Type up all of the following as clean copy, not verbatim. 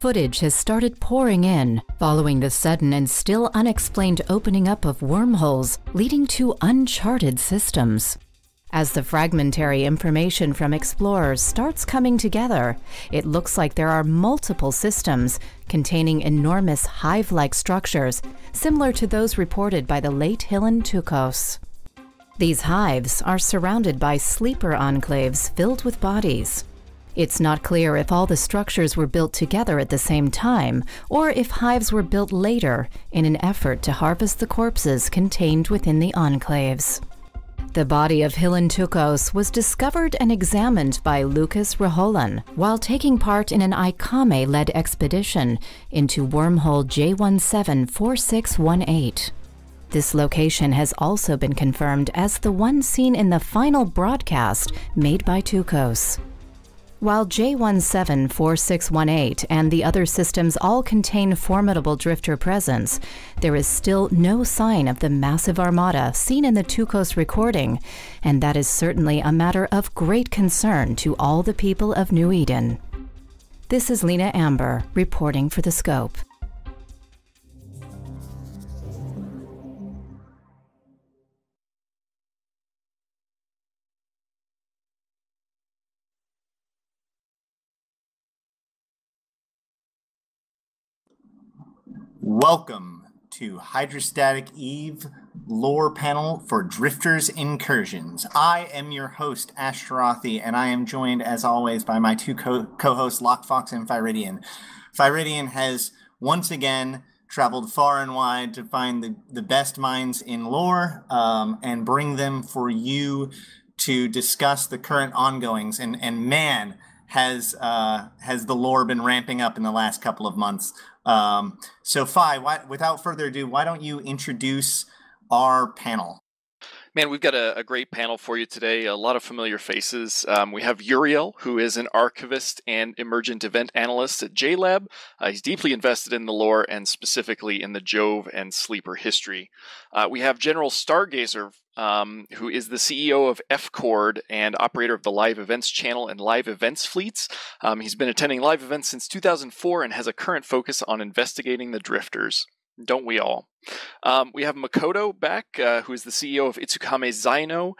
Footage has started pouring in, following the sudden and still unexplained opening up of wormholes leading to uncharted systems. As the fragmentary information from explorers starts coming together, it looks like there are multiple systems containing enormous hive-like structures similar to those reported by the late Helen Tukos. These hives are surrounded by sleeper enclaves filled with bodies. It's not clear if all the structures were built together at the same time, or if hives were built later in an effort to harvest the corpses contained within the enclaves. The body of Helen Tukos was discovered and examined by Lucas Raholan while taking part in an ICAME-led expedition into wormhole J174618. This location has also been confirmed as the one seen in the final broadcast made by Tukos. While J174618 and the other systems all contain formidable drifter presence, there is still no sign of the massive armada seen in the Tukos recording, and that is certainly a matter of great concern to all the people of New Eden. This is Lena Amber reporting for The Scope. Welcome to Hydrostatic Eve Lore Panel for Drifter's Incursions. I am your host, Ashtarathi, and I am joined, as always, by my two co-hosts, Lockfox and Fyridian. Fyridian has once again traveled far and wide to find the best minds in lore and bring them for you to discuss the current ongoings. And man, has the lore been ramping up in the last couple of months. So Phi, without further ado, why don't you introduce our panel? Man, we've got a great panel for you today, a lot of familiar faces. We have Uriel, who is an archivist and emergent event analyst at JLab. He's deeply invested in the lore and specifically in the Jove and Sleeper history. We have General Stargazer, who is the CEO of F-Chord and operator of the Live Events channel and Live Events fleets. He's been attending live events since 2004 and has a current focus on investigating the drifters. Don't we all? We have Makoto back, who is the CEO of Itsukame Zaino,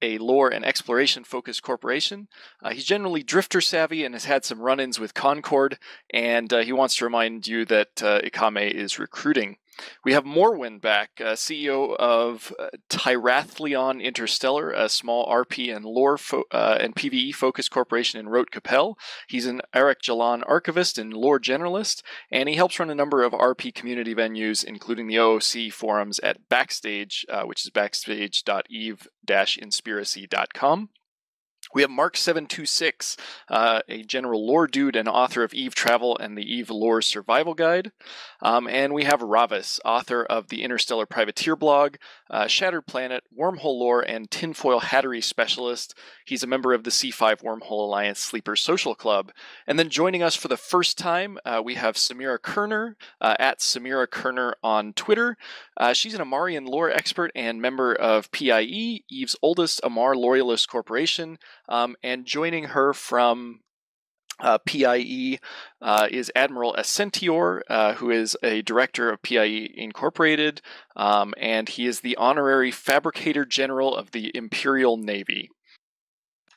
a lore and exploration-focused corporation. He's generally drifter-savvy and has had some run-ins with Concord, and he wants to remind you that Ikame is recruiting. We have Morwen back, CEO of Tyrathleon Interstellar, a small RP and lore and PvE-focused corporation in Rote Capel. He's an Eric Jalan archivist and lore generalist, and he helps run a number of RP community venues, including the OOC forums at Backstage, which is backstage.eve-inspiracy.com. We have Mark726, a general lore dude and author of Eve Travel and the Eve Lore Survival Guide. And we have Ravis, author of the Interstellar Privateer blog, Shattered Planet, Wormhole Lore, and Tinfoil Hattery Specialist. He's a member of the C5 Wormhole Alliance Sleeper Social Club. And then joining us for the first time, we have Samira Kerner, at Samira Kerner on Twitter. She's an Amarian lore expert and member of PIE, Eve's oldest Amar Loyalist Corporation. And joining her from PIE is Admiral Ascentior, who is a director of PIE Incorporated, and he is the Honorary Fabricator General of the Imperial Navy.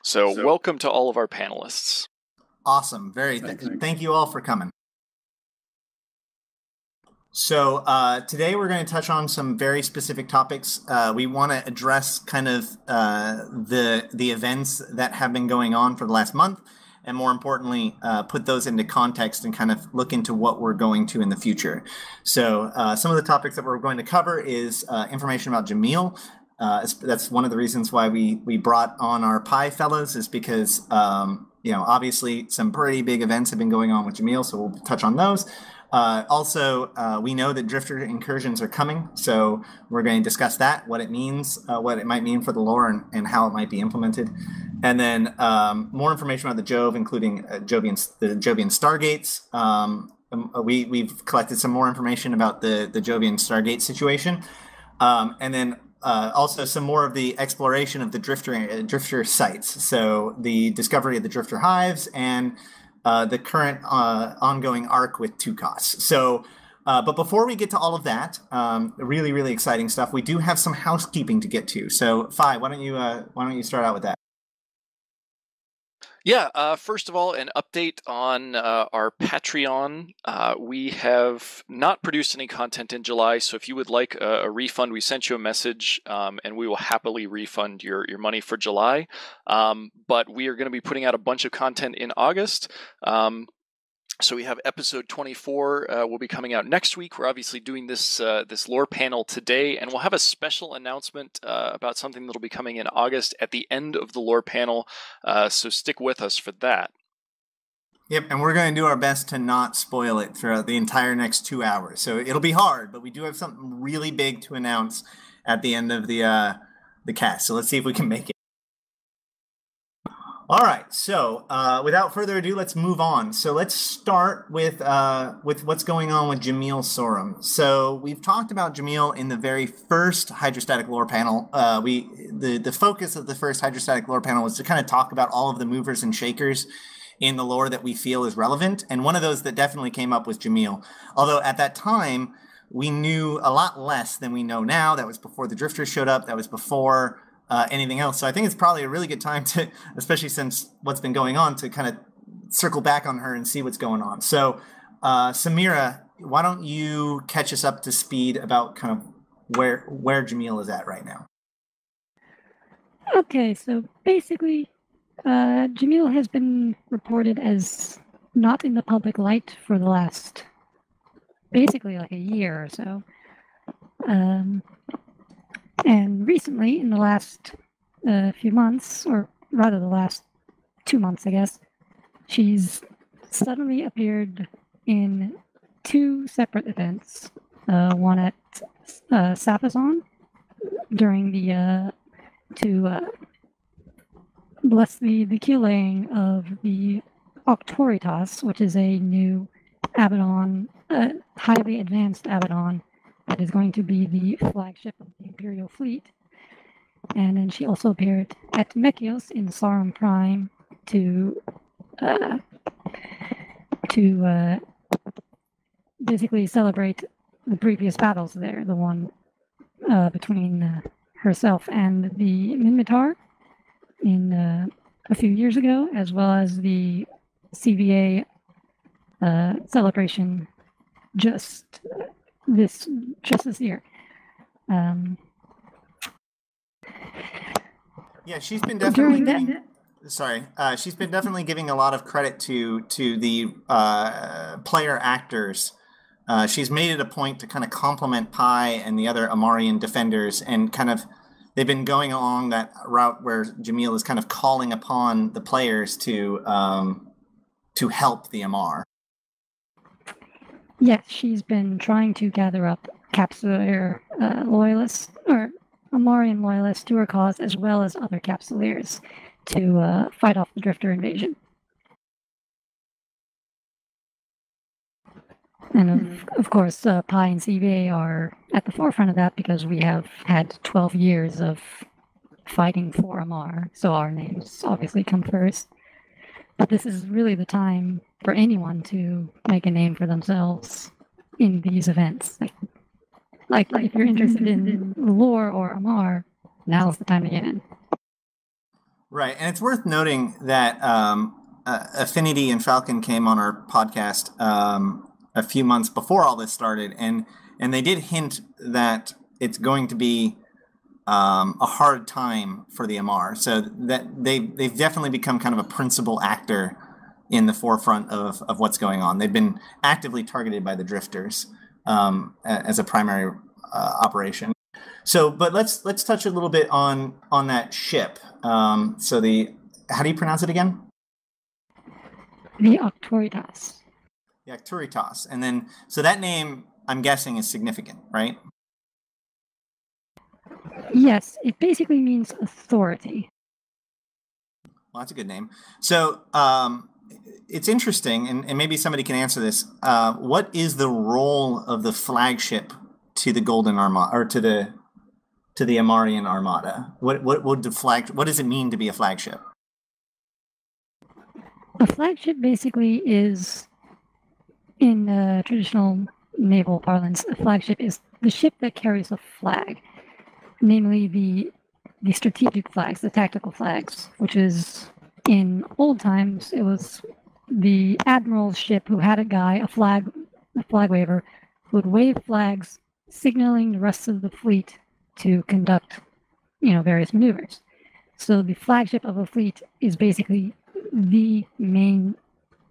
So welcome to all of our panelists. Awesome. Thank you all for coming. So today we're going to touch on some very specific topics. We want to address kind of the events that have been going on for the last month, and more importantly, put those into context and kind of look into what we're going to in the future. So some of the topics that we're going to cover is information about Jamil. That's one of the reasons why we brought on our PI fellows, is because you know, obviously some pretty big events have been going on with Jamil, so we'll touch on those. Also, we know that drifter incursions are coming, so we're going to discuss that, what it means, what it might mean for the lore, and how it might be implemented. And then more information about the Jove, including the Jovian Stargates. We've collected some more information about the Jovian Stargate situation. And then also some more of the exploration of the drifter sites. So the discovery of the drifter hives and the current ongoing arc with Tukas. So, but before we get to all of that, really, really exciting stuff, we do have some housekeeping to get to. So, Phi, why don't you start out with that? Yeah, first of all, an update on our Patreon. We have not produced any content in July, so if you would like a refund, we sent you a message, and we will happily refund your money for July. But we are going to be putting out a bunch of content in August. So we have episode 24 will be coming out next week. We're obviously doing this this lore panel today, and we'll have a special announcement about something that'll be coming in August at the end of the lore panel. So stick with us for that. Yep, and we're going to do our best to not spoil it throughout the entire next 2 hours. So it'll be hard, but we do have something really big to announce at the end of the cast. So let's see if we can make it. All right, so without further ado, let's move on. So let's start with what's going on with Jamil Sorum. So we've talked about Jamil in the very first hydrostatic lore panel. The focus of the first hydrostatic lore panel was to kind of talk about all of the movers and shakers in the lore that we feel is relevant. And one of those that definitely came up was Jamil. Although at that time, we knew a lot less than we know now. That was before the Drifters showed up. That was before... anything else. So I think it's probably a really good time to, especially since what's been going on, to kind of circle back on her and see what's going on. So Samira, why don't you catch us up to speed about kind of where Jamil is at right now? Okay, so basically Jamil has been reported as not in the public light for the last basically like a year or so. And recently, in the last few months, or rather the last 2 months, I guess, she's suddenly appeared in two separate events. One at Safason during the to bless the keel laying of the Octoritas, which is a new Abaddon, highly advanced Abaddon, that is going to be the flagship of the Imperial fleet. And then she also appeared at Mechios in Sorum Prime to basically celebrate the previous battles there, the one between herself and the Minmitar in a few years ago, as well as the CVA celebration just this year. Yeah, she's been definitely giving a lot of credit to the player actors. She's made it a point to kind of compliment Pi and the other Amarian defenders, and kind of they've been going along that route where Jamil is kind of calling upon the players to help the Amar. Yes, she's been trying to gather up Capsuleer loyalists, or Amarian loyalists, to her cause, as well as other Capsuleers, to fight off the Drifter invasion. And of course, Pi and CVA are at the forefront of that because we have had 12 years of fighting for Amar, so our names obviously come first. But this is really the time for anyone to make a name for themselves in these events. Like if you're interested in lore or Amar, now's the time to get in. Right, and it's worth noting that Affinity and Falcon came on our podcast a few months before all this started, and they did hint that it's going to be a hard time for the Amar, so that they've definitely become kind of a principal actor in the forefront of what's going on. They've been actively targeted by the Drifters as a primary operation. So, but let's touch a little bit on that ship. So how do you pronounce it again? The Octoritas. The Octoritas, and then so that name I'm guessing is significant, right? Yes, it basically means authority. Well, that's a good name. So it's interesting, and maybe somebody can answer this. What is the role of the flagship to the Golden Armada, or to the Amarian Armada? What does it mean to be a flagship? A flagship basically is, in traditional naval parlance, a flagship is the ship that carries a flag, namely the strategic flags, the tactical flags, which is, in old times, it was the admiral's ship who had a guy, a flag waver, who would wave flags, signaling the rest of the fleet to conduct, various maneuvers. So the flagship of a fleet is basically the main,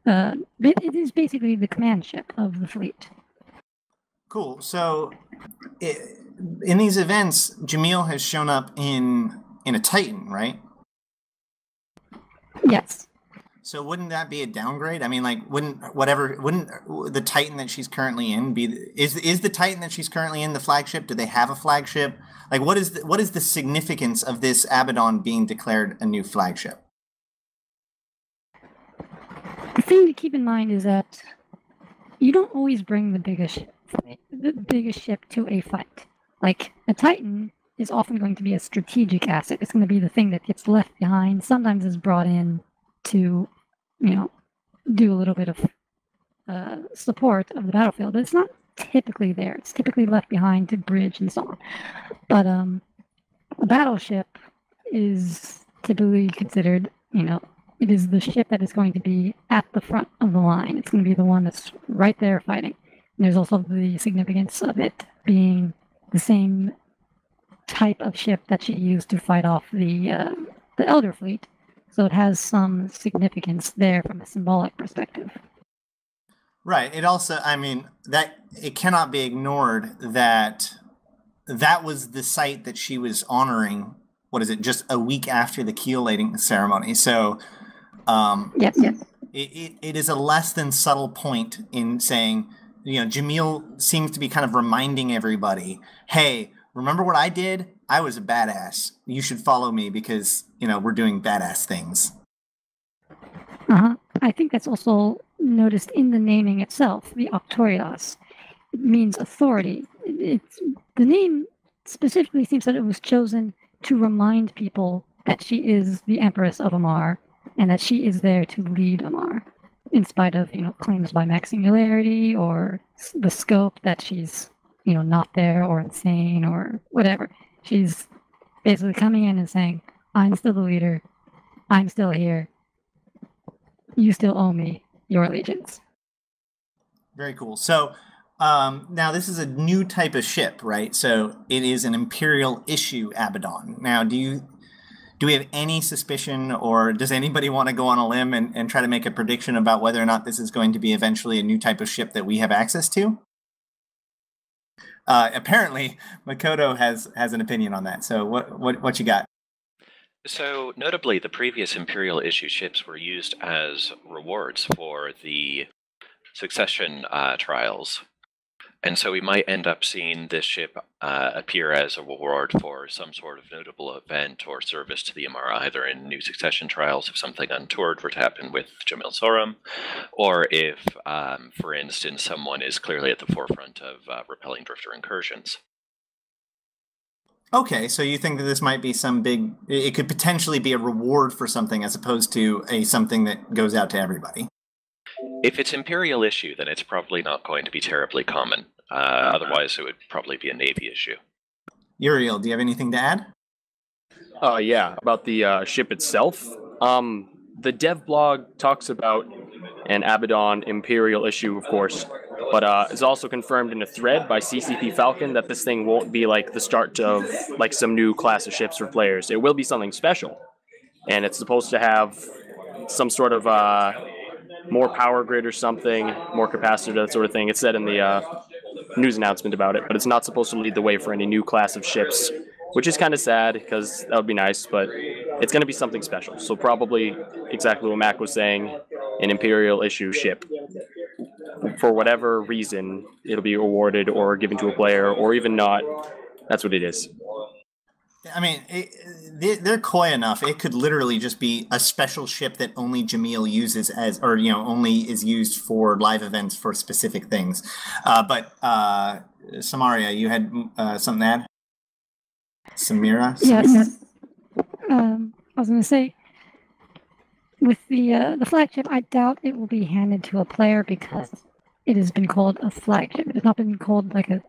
it is basically the command ship of the fleet. Cool. So in these events, Jamil has shown up in a Titan, right? Yes. So wouldn't that be a downgrade? I mean, like, wouldn't the Titan that she's currently in be is the Titan that she's currently in the flagship? Do they have a flagship? Like, what is the significance of this Abaddon being declared a new flagship? The thing to keep in mind is that you don't always bring the biggest ship to a fight. Like, a Titan is often going to be a strategic asset. It's going to be the thing that gets left behind. Sometimes it's brought in to, do a little bit of support of the battlefield. But it's not typically there. It's typically left behind to bridge and so on. But a battleship is typically considered, it is the ship that is going to be at the front of the line. It's going to be the one that's right there fighting. And there's also the significance of it being the same type of ship that she used to fight off the Elder Fleet. So it has some significance there from a symbolic perspective. Right. It also, that it cannot be ignored that that was the site that she was honoring, just a week after the keelhaling ceremony. So yes. It is a less than subtle point in saying, Jamil seems to be kind of reminding everybody, hey, remember what I did? I was a badass. You should follow me because, we're doing badass things. Uh-huh. I think that's also noticed in the naming itself, the Auctoritas. It means authority. The name specifically seems that it was chosen to remind people that she is the Empress of Ammar and that she is there to lead Ammar, in spite of, claims by Max Singularity or the scope that she's, not there or insane or whatever. She's basically coming in and saying, I'm still the leader. I'm still here. You still owe me your allegiance. Very cool. So now this is a new type of ship, right? So it is an Imperial issue Abaddon. Now, do we have any suspicion, or does anybody want to go on a limb and try to make a prediction about whether or not this is going to be eventually a new type of ship that we have access to? Apparently, Makoto has an opinion on that. So what you got? So notably, the previous Imperial issue ships were used as rewards for the succession trials, and so we might end up seeing this ship appear as a reward for some sort of notable event or service to the Ammar, either in new succession trials if something untoward were to happen with Jamil Sorum, or if, for instance, someone is clearly at the forefront of repelling drifter incursions. Okay, so you think that this might be it could potentially be a reward for something as opposed to something that goes out to everybody. If it's Imperial issue, then it's probably not going to be terribly common. Otherwise, it would probably be a Navy issue. Uriel, do you have anything to add? Yeah, about the ship itself. The dev blog talks about an Abaddon Imperial issue, of course, but it's also confirmed in a thread by CCP Falcon that this thing won't be like the start of like some new class of ships for players. It will be something special, and it's supposed to have some sort of more power grid or something, more capacitor, that sort of thing. It's said in the news announcement about it, but it's not supposed to lead the way for any new class of ships, which is kind of sad because that would be nice, but it's going to be something special. So probably exactly what Mac was saying, an Imperial issue ship. For whatever reason, it'll be awarded or given to a player or even not. That's what it is. I mean, they're coy enough. It could literally just be a special ship that only Jamil uses as, or, only is used for live events for specific things. But Samaria, you had something to add? Samira? Yes. I was going to say, with the flagship, I doubt it will be handed to a player because it has been called a flagship. It has not been called like a...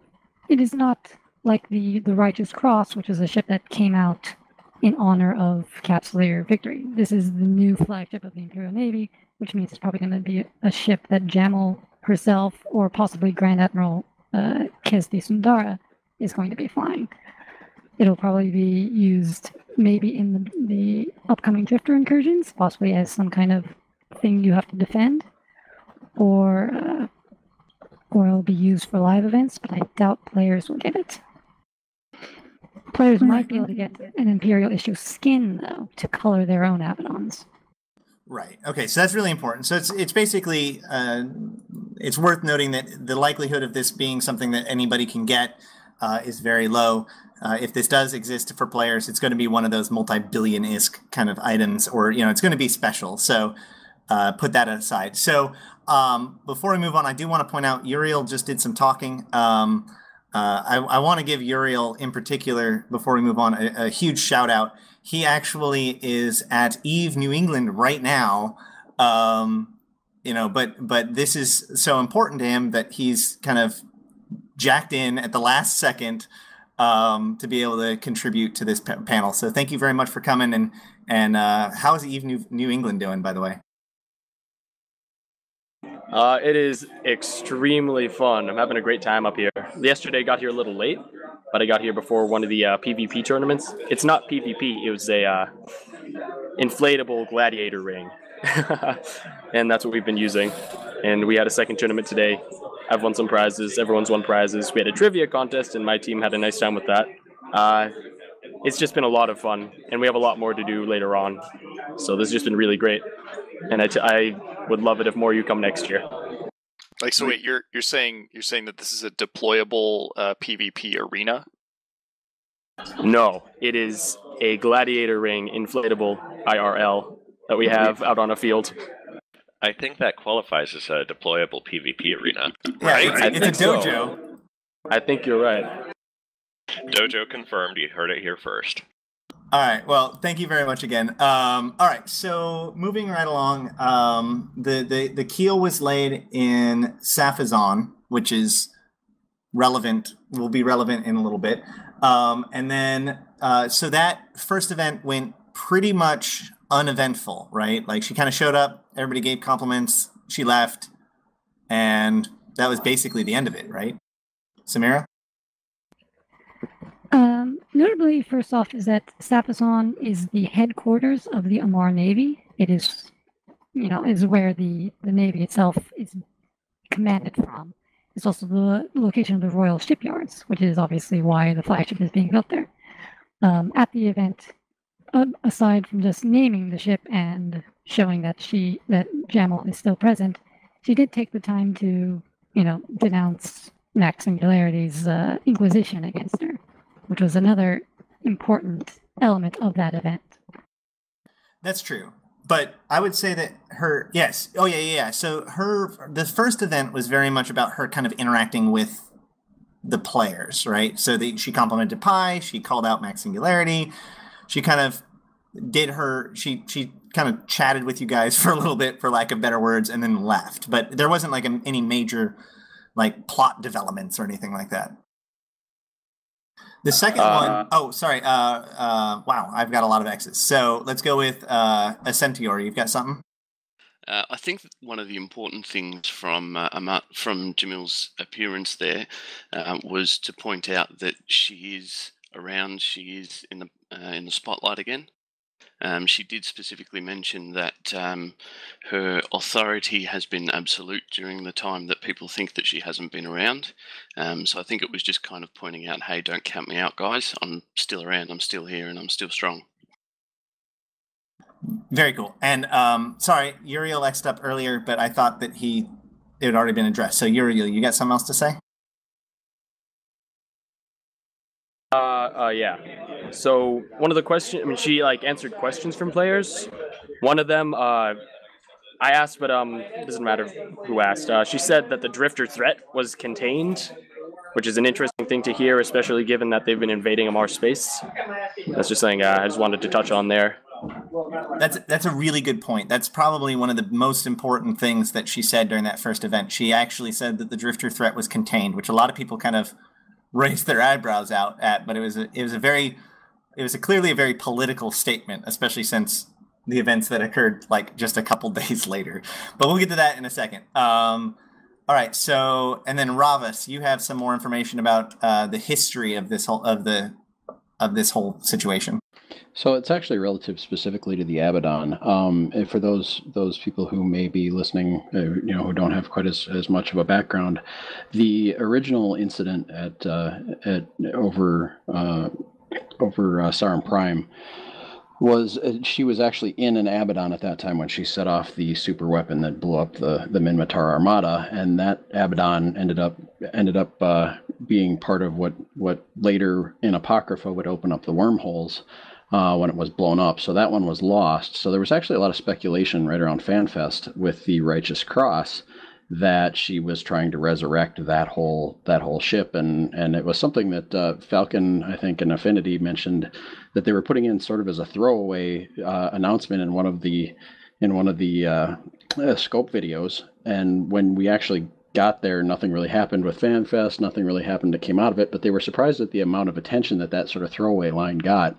It is not like the Righteous Cross, which was a ship that came out in honor of Capsuleer Victory. This is the new flagship of the Imperial Navy, which means it's probably going to be a ship that Jammel herself or possibly Grand Admiral Kesdi Sundara is going to be flying. It'll probably be used maybe in the upcoming Drifter incursions, possibly as some kind of thing you have to defend, or it'll be used for live events, but I doubt players will get it. Players might be able to get an Imperial issue skin, though, to color their own Abaddons. Right. Okay, so that's really important. So it's basically, it's worth noting that the likelihood of this being something that anybody can get is very low. If this does exist for players, it's going to be one of those multi-billion-isk kind of items, or, you know, it's going to be special. So put that aside. So before we move on, I do want to point out Uriel just did some talking. I want to give Uriel in particular, before we move on, a huge shout out. He actually is at Eve New England right now. You know, but this is so important to him that he's kind of jacked in at the last second to be able to contribute to this panel. So thank you very much for coming. And how is Eve New England doing, by the way? It is extremely fun. I'm having a great time up here. Yesterday I got here a little late, but I got here before one of the PvP tournaments. It's not PvP. It was a inflatable gladiator ring. And that's what we've been using. And we had a second tournament today. I've won some prizes. Everyone's won prizes. We had a trivia contest, and my team had a nice time with that. It's just been a lot of fun, and we have a lot more to do later on. So this has just been really great, and I would love it if more of you come next year. Like, so wait, you're saying that this is a deployable PvP arena? No, it is a gladiator ring, inflatable IRL that we have out on a field. I think that qualifies as a deployable PvP arena. Right? Yeah, it's a dojo. So. I think you're right. Dojo confirmed. You heard it here first. All right. Well, thank you very much again. All right. So moving right along, the keel was laid in Safazan, which is relevant. Will be relevant in a little bit. And then so that first event went pretty much uneventful, right? Like, she kind of showed up. Everybody gave compliments. She left, and that was basically the end of it, right? Samira. Notably, first off, is that Safazan is the headquarters of the Amar Navy. It is, you know, is where the Navy itself is commanded from. It's also the location of the Royal Shipyards, which is obviously why the flagship is being built there. At the event, aside from just naming the ship and showing that that Jammel is still present, she did take the time to, you know, denounce Max Singularity's Inquisition against her, which was another important element of that event. That's true. But I would say that her, yes. Oh, yeah. So the first event was very much about her kind of interacting with the players, right? So she complimented Pi, she called out Max Singularity, she kind of did her, she kind of chatted with you guys for a little bit, for lack of better words, and then left. But there wasn't like any major like plot developments or anything like that. The second one, oh, sorry. Wow, I've got a lot of X's. So let's go with Ascentior. You've got something? I think that one of the important things from Jamil's appearance there was to point out that she is around. She is in the spotlight again. She did specifically mention that her authority has been absolute during the time that people think that she hasn't been around. So I think it was just kind of pointing out, hey, don't count me out, guys. I'm still around, I'm still here, and I'm still strong. Very cool. And sorry, Uriel X'd up earlier, but I thought that it had already been addressed. So Uriel, you got something else to say? Yeah. So one of the questions, she like answered questions from players. One of them, I asked, but it doesn't matter who asked. She said that the Drifter threat was contained, which is an interesting thing to hear, especially given that they've been invading Amar space. That's just something I just wanted to touch on there. That's a really good point. That's probably one of the most important things that she said during that first event. She actually said that the Drifter threat was contained, which a lot of people kind of raised their eyebrows out at. But it was clearly a very political statement, especially since the events that occurred like just a couple days later. But we'll get to that in a second. All right. So, and then Ravas, you have some more information about the history of this whole of this whole situation. So it's actually relative specifically to the Abaddon. And for those people who may be listening, you know, who don't have quite as much of a background, the original incident over Sarum Prime was she was actually in an Abaddon at that time when she set off the super weapon that blew up the Min Matar Armada, and that Abaddon ended up being part of what later in Apocrypha would open up the wormholes. When it was blown up. So that one was lost. So there was actually a lot of speculation right around FanFest with the Righteous Cross that she was trying to resurrect that whole ship. And it was something that Falcon, I think, and Affinity mentioned that they were putting in sort of as a throwaway announcement in one of the scope videos. And when we actually got there, nothing really happened with FanFest. Nothing really happened that came out of it. But they were surprised at the amount of attention that sort of throwaway line got.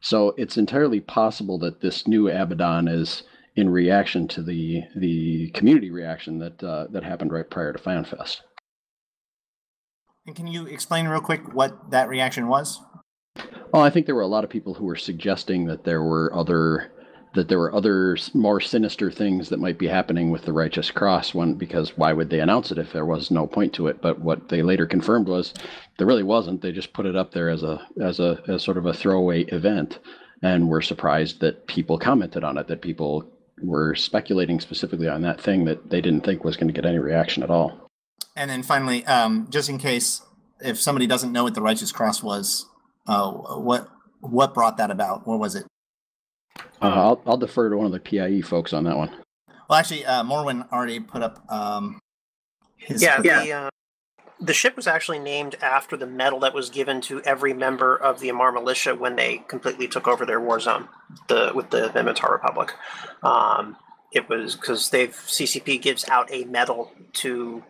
So it's entirely possible that this new Abaddon is in reaction to the community reaction that happened right prior to FanFest. And can you explain real quick what that reaction was? Well, I think there were a lot of people who were suggesting that there were other more sinister things that might be happening with the Righteous Cross one, because why would they announce it if there was no point to it? But what they later confirmed was there really wasn't. They just put it up there as sort of a throwaway event, and were surprised that people commented on it, that people were speculating specifically on that thing that they didn't think was going to get any reaction at all. And then finally, just in case, if somebody doesn't know what the Righteous Cross was, what brought that about? What was it? I'll defer to one of the PIE folks on that one. Well, actually, Morwen already put up his... Yeah, the ship was actually named after the medal that was given to every member of the Amar Militia when they completely took over their war zone with the Min Matar Republic. It was because CCP gives out a medal to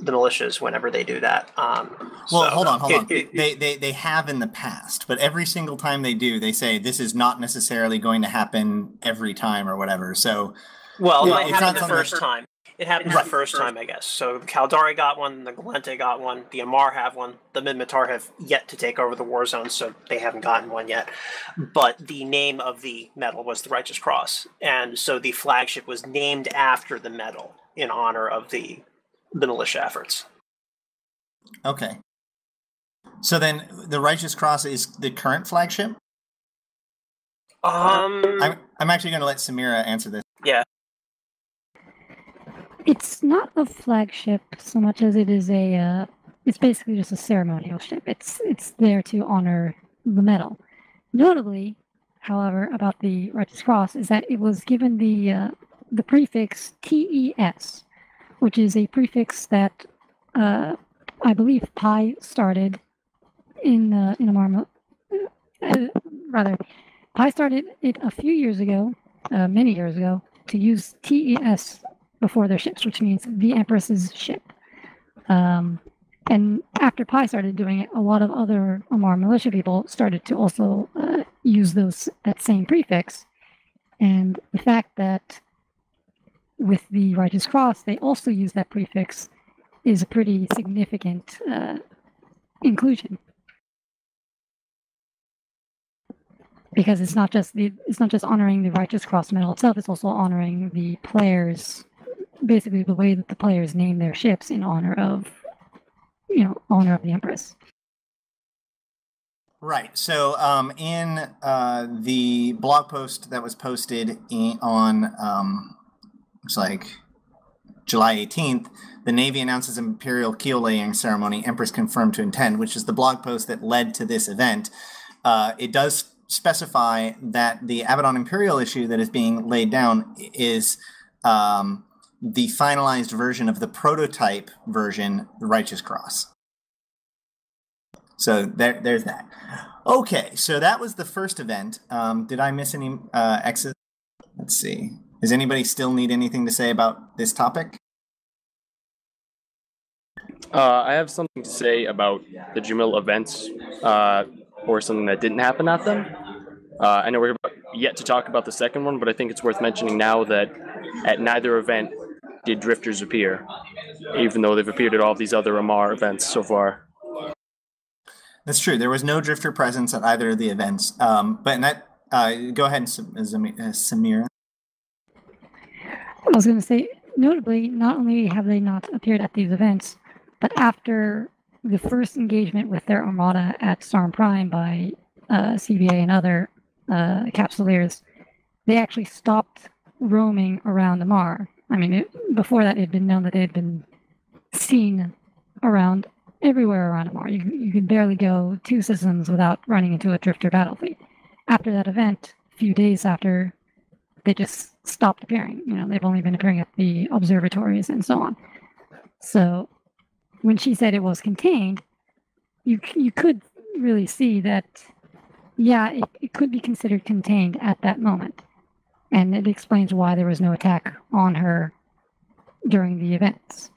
the militias whenever they do that. Hold on. They have in the past, but every single time they do, they say this is not necessarily going to happen every time or whatever. So, well, you know, it happened the first time. It happened the first time, I guess. So the Kaldari got one, the Galente got one, the Amar have one, the Min Matar have yet to take over the war zone, so they haven't gotten one yet. But the name of the medal was the Righteous Cross, and so the flagship was named after the medal in honor of the militia efforts. Okay. So then the Righteous Cross is the current flagship? I'm actually going to let Samira answer this. Yeah. It's not a flagship so much as it is a... it's basically just a ceremonial ship. It's there to honor the medal. Notably, however, about the Righteous Cross is that it was given the prefix TES, which is a prefix that I believe Pi started in Amar. Rather, Pi started it a few years ago, many years ago, to use TES before their ships, which means the Empress's ship. And after Pi started doing it, a lot of other Amar militia people started to also use that same prefix. And the fact that with the Righteous Cross, they also use that prefix, is a pretty significant inclusion, because it's not just honoring the Righteous Cross medal itself; it's also honoring the players, basically the way that the players name their ships in honor of the Empress. Right. So in the blog post that was posted it's like July 18th, the Navy announces Imperial keel-laying ceremony, Empress confirmed to intend, which is the blog post that led to this event. It does specify that the Abaddon Imperial issue that is being laid down is the finalized version of the prototype version, the Righteous Cross. So there's that. Okay, so that was the first event. Did I miss any exits? Let's see. Does anybody still need anything to say about this topic? I have something to say about the Jamil events or something that didn't happen at them. I know we're yet to talk about the second one, but I think it's worth mentioning now that at neither event did drifters appear, even though they've appeared at all these other Ammar events so far. That's true. There was no drifter presence at either of the events. But that, go ahead, Samira. I was going to say, notably, not only have they not appeared at these events, but after the first engagement with their armada at Storm Prime by CBA and other Capsuleers, they actually stopped roaming around Ammar. I mean, before that, it had been known that they had been seen around everywhere around Ammar. You could barely go two systems without running into a drifter battle fleet. After that event, a few days after, they just stopped appearing. You know, they've only been appearing at the observatories and so on. So when she said it was contained, you could really see that, yeah, it could be considered contained at that moment. And it explains why there was no attack on her during the events.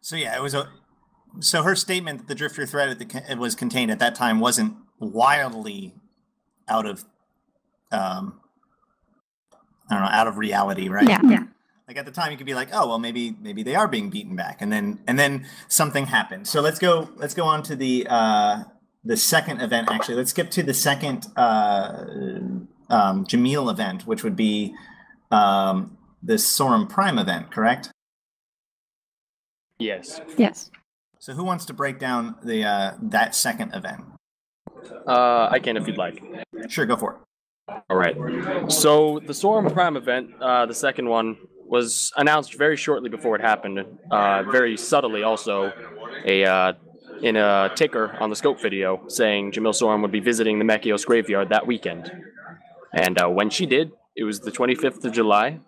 So yeah, it was so her statement that the drifter threat it was contained at that time wasn't wildly out of I don't know, out of reality, right? Yeah, yeah. Like at the time, you could be like, oh well, maybe they are being beaten back, and then something happened. So let's go on to the second event. Actually, let's skip to the second Jamil event, which would be the Sorum Prime event, correct? Yes. Yes. So who wants to break down the that second event? I can if you'd like. Sure, go for it. All right. So the Sorum Prime event, the second one, was announced very shortly before it happened, very subtly also, in a ticker on the scope video saying Jamil Sorum would be visiting the Mechios graveyard that weekend. And when she did, it was the 25th of July.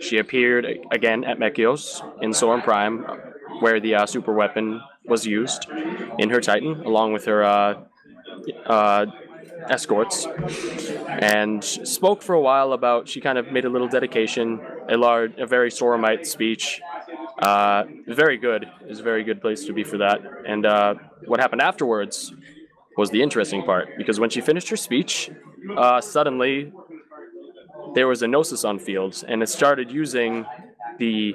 She appeared again at Mechios in Sorum Prime, where the super weapon was used in her Titan, along with her escorts, and spoke for a while about, she kind of made a little dedication, a very Sorumite speech. Very good. It was a very good place to be for that. And what happened afterwards was the interesting part, because when she finished her speech, suddenly there was a Gnosis on field, and it started using the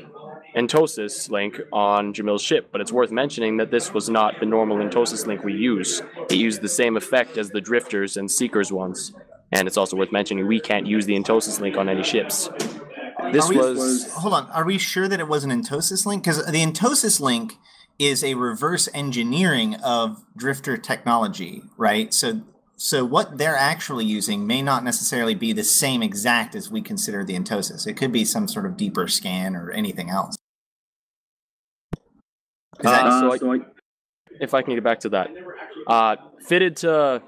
Entosis link on Jamil's ship, but it's worth mentioning that this was not the normal Entosis link we use. It used the same effect as the Drifters and Seekers ones, and it's also worth mentioning we can't use the Entosis link on any ships. Hold on, are we sure that it was an Entosis link? Because the Entosis link is a reverse engineering of Drifter technology, right? So what they're actually using may not necessarily be the same exact as we consider the Entosis. It could be some sort of deeper scan or anything else. If I can get back to that. Fitted to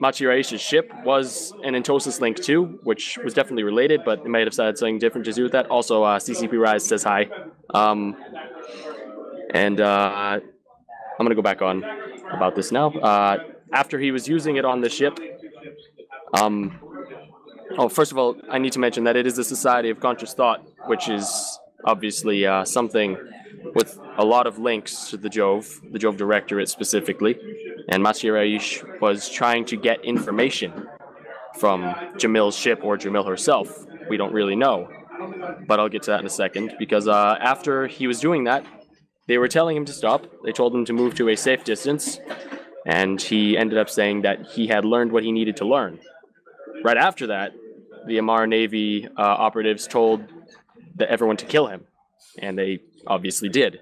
Machireisha's ship was an Entosis link too, which was definitely related, but it might have said something different to do with that. Also, CCP Rise says hi. I'm going to go back on about this now. After he was using it on the ship, first of all, I need to mention that it is a Society of Conscious Thought, which is obviously something with a lot of links to the Jove Directorate specifically, and Machireish was trying to get information from Jamil's ship or Jamil herself. We don't really know, but I'll get to that in a second, because after he was doing that, they were telling him to stop. They told him to move to a safe distance, and he ended up saying that he had learned what he needed to learn. Right after that, the Ammar Navy operatives told everyone to kill him, and they obviously did.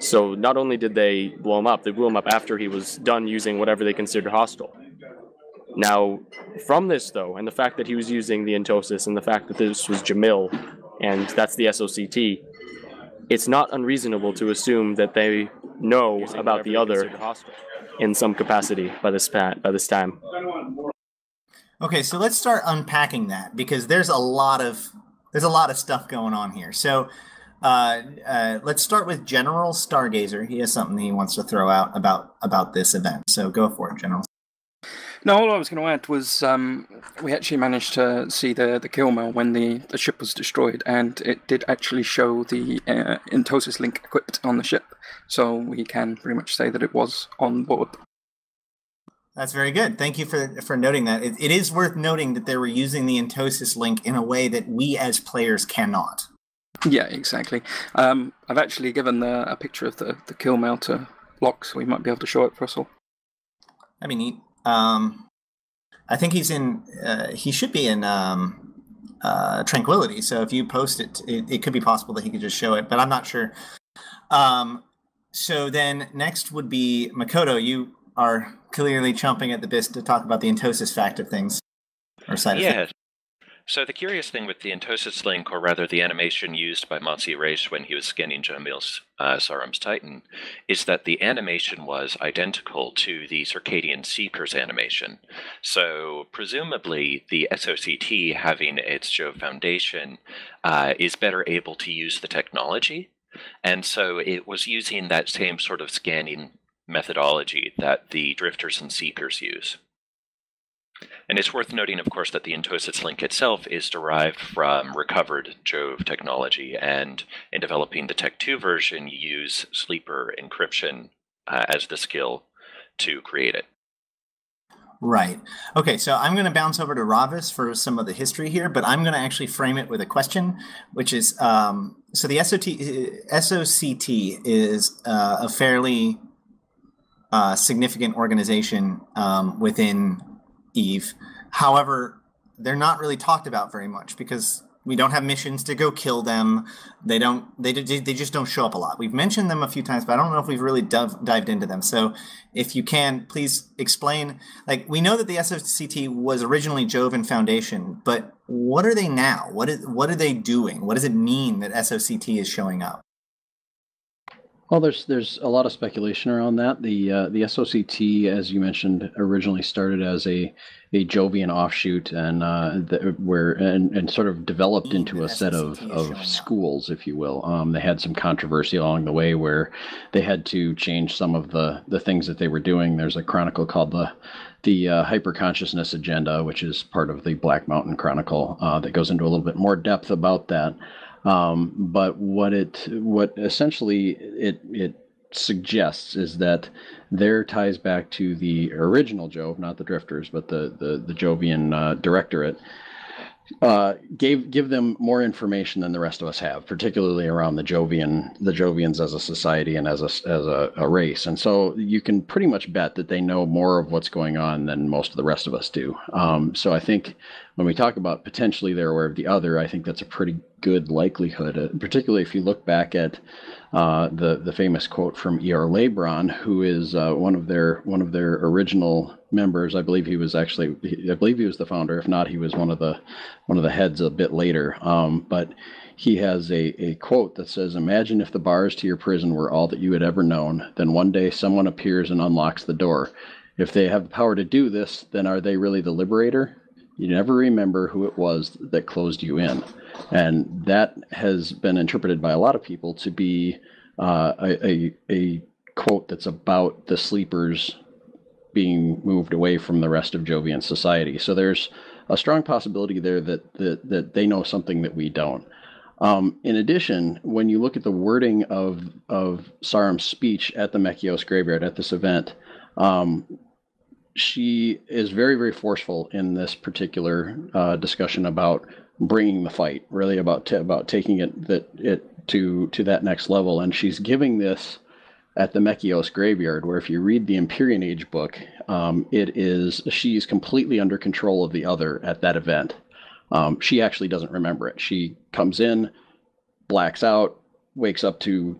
So not only did they blow him up, they blew him up after he was done using whatever they considered hostile. Now, from this, though, and the fact that he was using the Entosis, and the fact that this was Jamil, and that's the SOCT, it's not unreasonable to assume that they know about the other in some capacity by this time. Okay, so let's start unpacking that, because there's a lot of stuff going on here. So let's start with General Stargazer. He has something he wants to throw out about this event. So go for it, General. No, all I was going to add was we actually managed to see the kill mail when the ship was destroyed, and it did actually show the Entosis link equipped on the ship, so we can pretty much say that it was on board. That's very good. Thank you for noting that. It is worth noting that they were using the Entosis link in a way that we as players cannot. Yeah, exactly. I've actually given a picture of the kill mail to Locke, so we might be able to show it for us all. That'd be neat. I think he's in. He should be in Tranquility. So if you post it, it could be possible that he could just show it, but I'm not sure. So then next would be Makoto. You are clearly chomping at the bit to talk about the Entosis fact of things, or side of things. So the curious thing with the Entosis link, or rather the animation used by Motsi Reis when he was scanning Jamil's Saram's Titan, is that the animation was identical to the Circadian Seekers animation. So presumably the SOCT, having its Jove Foundation, is better able to use the technology. And so it was using that same sort of scanning methodology that the Drifters and Seekers use. And it's worth noting, of course, that the Entosis link itself is derived from recovered Jove technology, and in developing the Tech 2 version, you use Sleeper encryption as the skill to create it. Right. Okay, so I'm going to bounce over to Ravis for some of the history here, but I'm going to actually frame it with a question, which is, so the SOCT is a fairly significant organization within Eve. However, they're not really talked about very much because we don't have missions to go kill them. They don't. They just don't show up a lot. We've mentioned them a few times, but I don't know if we've really dived into them. So, if you can, please explain. Like, we know that the SOCT was originally Jove and Foundation, but what are they now? What are they doing? What does it mean that SOCT is showing up? Well, there's a lot of speculation around that. The SOCT, as you mentioned, originally started as a Jovian offshoot, and sort of developed into a set of schools, if you will. They had some controversy along the way where they had to change some of the things that they were doing. There's a chronicle called the Hyperconsciousness Agenda, which is part of the Black Mountain Chronicle, that goes into a little bit more depth about that. But what essentially it suggests is that there ties back to the original Jove, not the Drifters, but the Jovian Directorate, give them more information than the rest of us have, particularly around the Jovians as a society and as a race. And so you can pretty much bet that they know more of what's going on than most of the rest of us do. So I think when we talk about potentially they're aware of the other, I think that's a pretty good likelihood, particularly if you look back at the famous quote from E.R. Lebron, who is one of their original members. I believe he was the founder. If not, he was one of the heads a bit later. But he has a quote that says, "Imagine if the bars to your prison were all that you had ever known. Then one day someone appears and unlocks the door. If they have the power to do this, then are they really the liberator? You never remember who it was that closed you in." And that has been interpreted by a lot of people to be a quote that's about the Sleepers being moved away from the rest of Jovian society. So there's a strong possibility there that they know something that we don't. In addition, when you look at the wording of Saram's speech at the Mechios graveyard at this event, she is very, very forceful in this particular discussion about bringing the fight, really about taking it to that next level. And she's giving this at the Mechios graveyard, where if you read the Empyrean Age book, she's completely under control of the other at that event. She actually doesn't remember it. She comes in, blacks out, wakes up to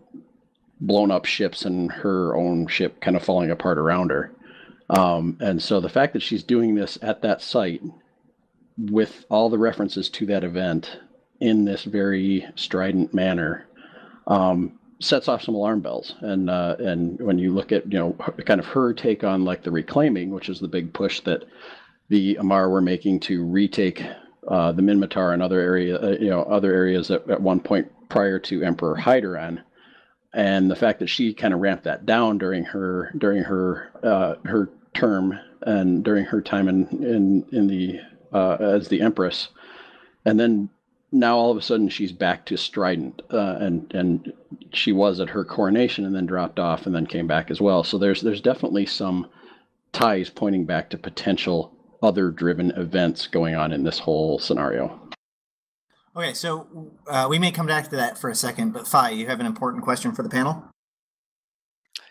blown up ships and her own ship kind of falling apart around her. And so the fact that she's doing this at that site with all the references to that event in this very strident manner sets off some alarm bells. And when you look at, kind of her take on like the reclaiming, which is the big push that the Amara were making to retake the Minmatar and other areas at one point prior to Emperor Hydaran. And the fact that she kind of ramped that down during her term and during her time in the as the Empress, and then now all of a sudden she's back to strident, and she was at her coronation and then dropped off and then came back as well. So there's definitely some ties pointing back to potential other driven events going on in this whole scenario. Okay, so we may come back to that for a second, but Phi, you have an important question for the panel?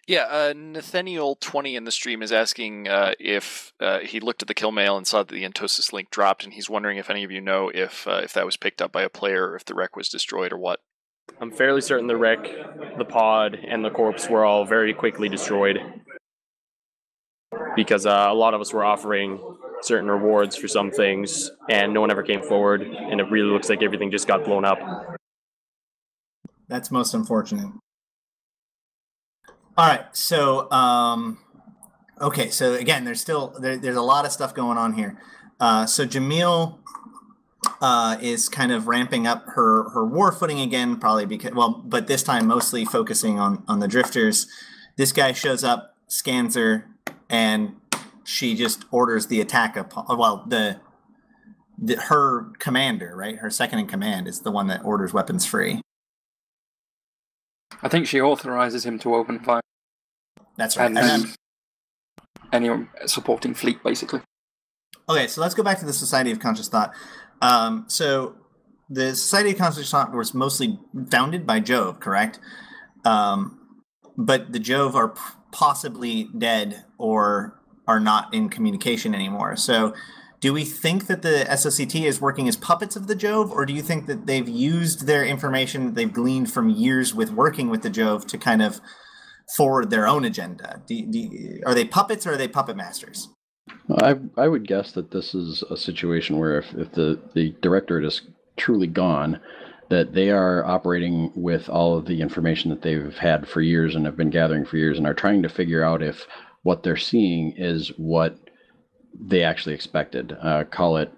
Yeah, Nathaniel20 in the stream is asking if he looked at the kill mail and saw that the Entosis link dropped, and he's wondering if any of you know if that was picked up by a player, or if the rec was destroyed, or what. I'm fairly certain the rec, the pod, and the corpse were all very quickly destroyed, because a lot of us were offering certain rewards for some things, and no one ever came forward, and it really looks like everything just got blown up. That's most unfortunate. All right, so okay, so again, there's a lot of stuff going on here. So Jamil is kind of ramping up her war footing again, probably because, well, but this time mostly focusing on the drifters. This guy shows up, scans her, and she just orders the attack upon, well, her commander, right? Her second in command is the one that orders weapons free. I think she authorizes him to open fire. That's right. And any supporting fleet, basically. Okay, so let's go back to the Society of Conscious Thought. So the Society of Conscious Thought was mostly founded by Jove, correct? But the Jove are possibly dead or are not in communication anymore. So do we think that the SOCT is working as puppets of the Jove, or do you think that they've used their information that they've gleaned from years with working with the Jove to kind of forward their own agenda? Are they puppets, or are they puppet masters? I would guess that this is a situation where if the Directorate is truly gone, that they are operating with all of the information that they've had for years and have been gathering for years, and are trying to figure out if what they're seeing is what they actually expected. Call it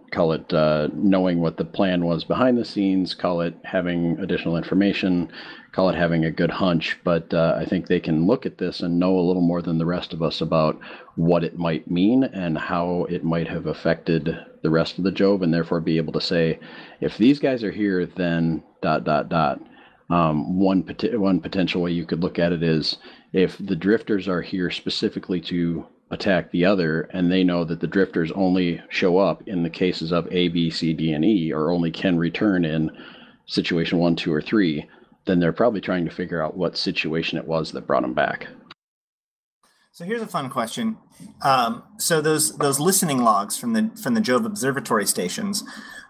knowing what the plan was behind the scenes, call it having additional information, call it having a good hunch. But I think they can look at this and know a little more than the rest of us about what it might mean and how it might have affected the rest of the Jove, and therefore be able to say, if these guys are here, then ... One potential way you could look at it is if the drifters are here specifically to attack the other, and they know that the drifters only show up in the cases of A, B, C, D, and E, or only can return in situation 1, 2, or 3, then they're probably trying to figure out what situation it was that brought them back. So here's a fun question. So those listening logs from the Jove observatory stations,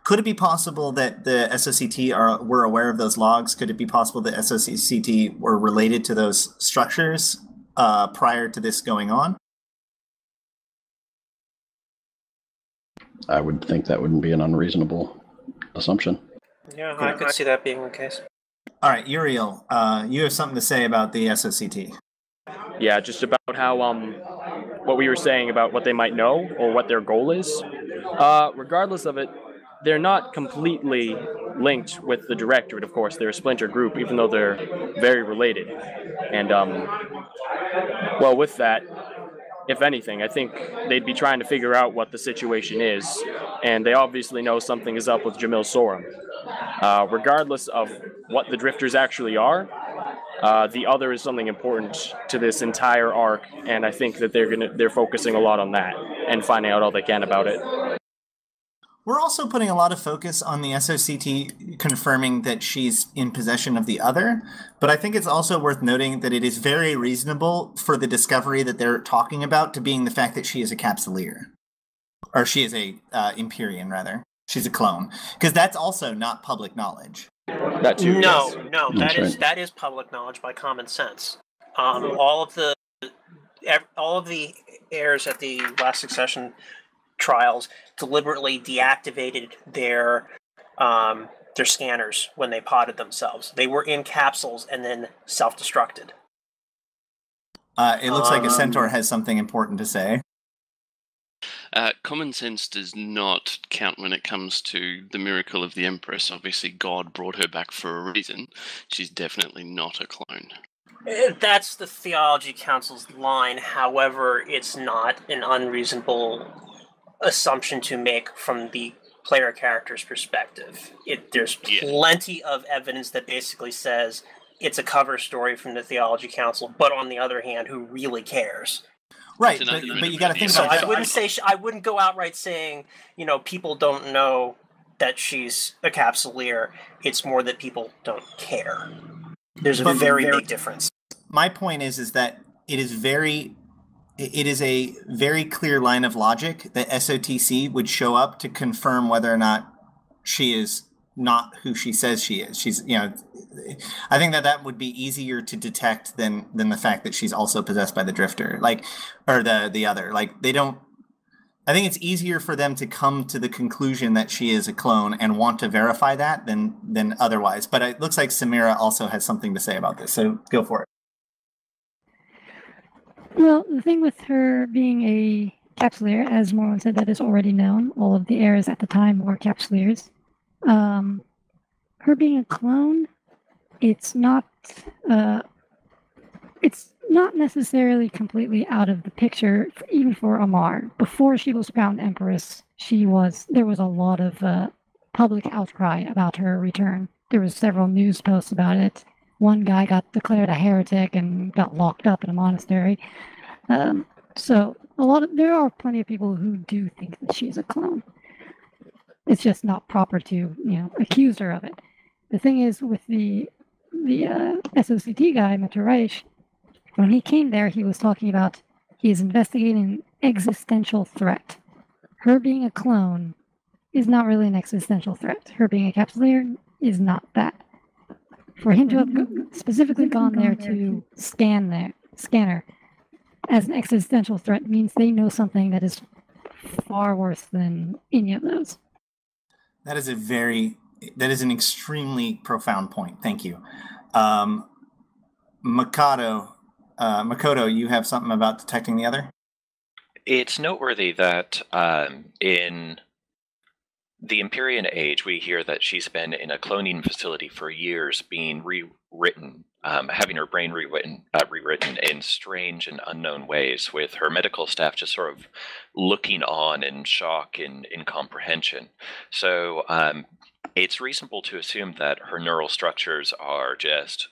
could it be possible that the SOCT were aware of those logs? Could it be possible that SOCT were related to those structures prior to this going on? I would think that wouldn't be an unreasonable assumption. Yeah, I could see that being the case. All right, Uriel, you have something to say about the SOCT. Yeah, just about how what we were saying about what they might know or what their goal is. Regardless of it, they're not completely linked with the Directorate, of course. They're a splinter group, even though they're very related. And, well, with that, if anything, I think they'd be trying to figure out what the situation is. And they obviously know something is up with Jamil Sorum. Regardless of what the Drifters actually are, the other is something important to this entire arc, and I think that they're focusing a lot on that and finding out all they can about it. We're also putting a lot of focus on the SOCT confirming that she's in possession of the other, but I think it's also worth noting that it is very reasonable for the discovery that they're talking about to being the fact that she is a Capsuleer, or she is a Empyrean, rather. She's a clone, because that's also not public knowledge. That too, no, yes. No, that is public knowledge by common sense. All of the heirs at the last succession trials deliberately deactivated their scanners when they potted themselves. They were in capsules and then self-destructed. It looks like a centaur has something important to say. Common sense does not count when it comes to the miracle of the Empress. Obviously, God brought her back for a reason. She's definitely not a clone. That's the Theology Council's line. However, it's not an unreasonable assumption to make from the player character's perspective. There's plenty of evidence that basically says it's a cover story from the Theology Council, but on the other hand, who really cares? Right, but you got to think about it. I wouldn't go outright saying, you know, people don't know that she's a Capsuleer. It's more that people don't care. There's a very big difference. My point is that it is a very clear line of logic that SOTC would show up to confirm whether or not she is not who she says she is. She's, you know, I think that would be easier to detect than the fact that she's also possessed by the Drifter, like, or the other. Like, they don't. I think it's easier for them to come to the conclusion that she is a clone and want to verify that than otherwise. But it looks like Samira also has something to say about this, so go for it. Well, the thing with her being a Capsuleer, as Morwen said, that is already known. All of the heirs at the time were Capsuleers. Her being a clone, it's not necessarily completely out of the picture, even for Amar. Before she was crowned Empress, there was a lot of public outcry about her return. There was several news posts about it. One guy got declared a heretic and got locked up in a monastery. So there are plenty of people who do think that she's a clone. It's just not proper to, you know, accuse her of it. The thing is, with the SOCT guy, Matureish, when he came there, he was talking about he's investigating an existential threat. Her being a clone is not really an existential threat. Her being a Capsuleer is not that. For him to have specifically gone there to scan her as an existential threat means they know something that is far worse than any of those. That is an extremely profound point. Thank you. Makoto, you have something about detecting the other? It's noteworthy that in the Empyrean Age, we hear that she's been in a cloning facility for years, being rewritten, having her brain rewritten in strange and unknown ways, with her medical staff just sort of looking on in shock and incomprehension. So it's reasonable to assume that her neural structures are just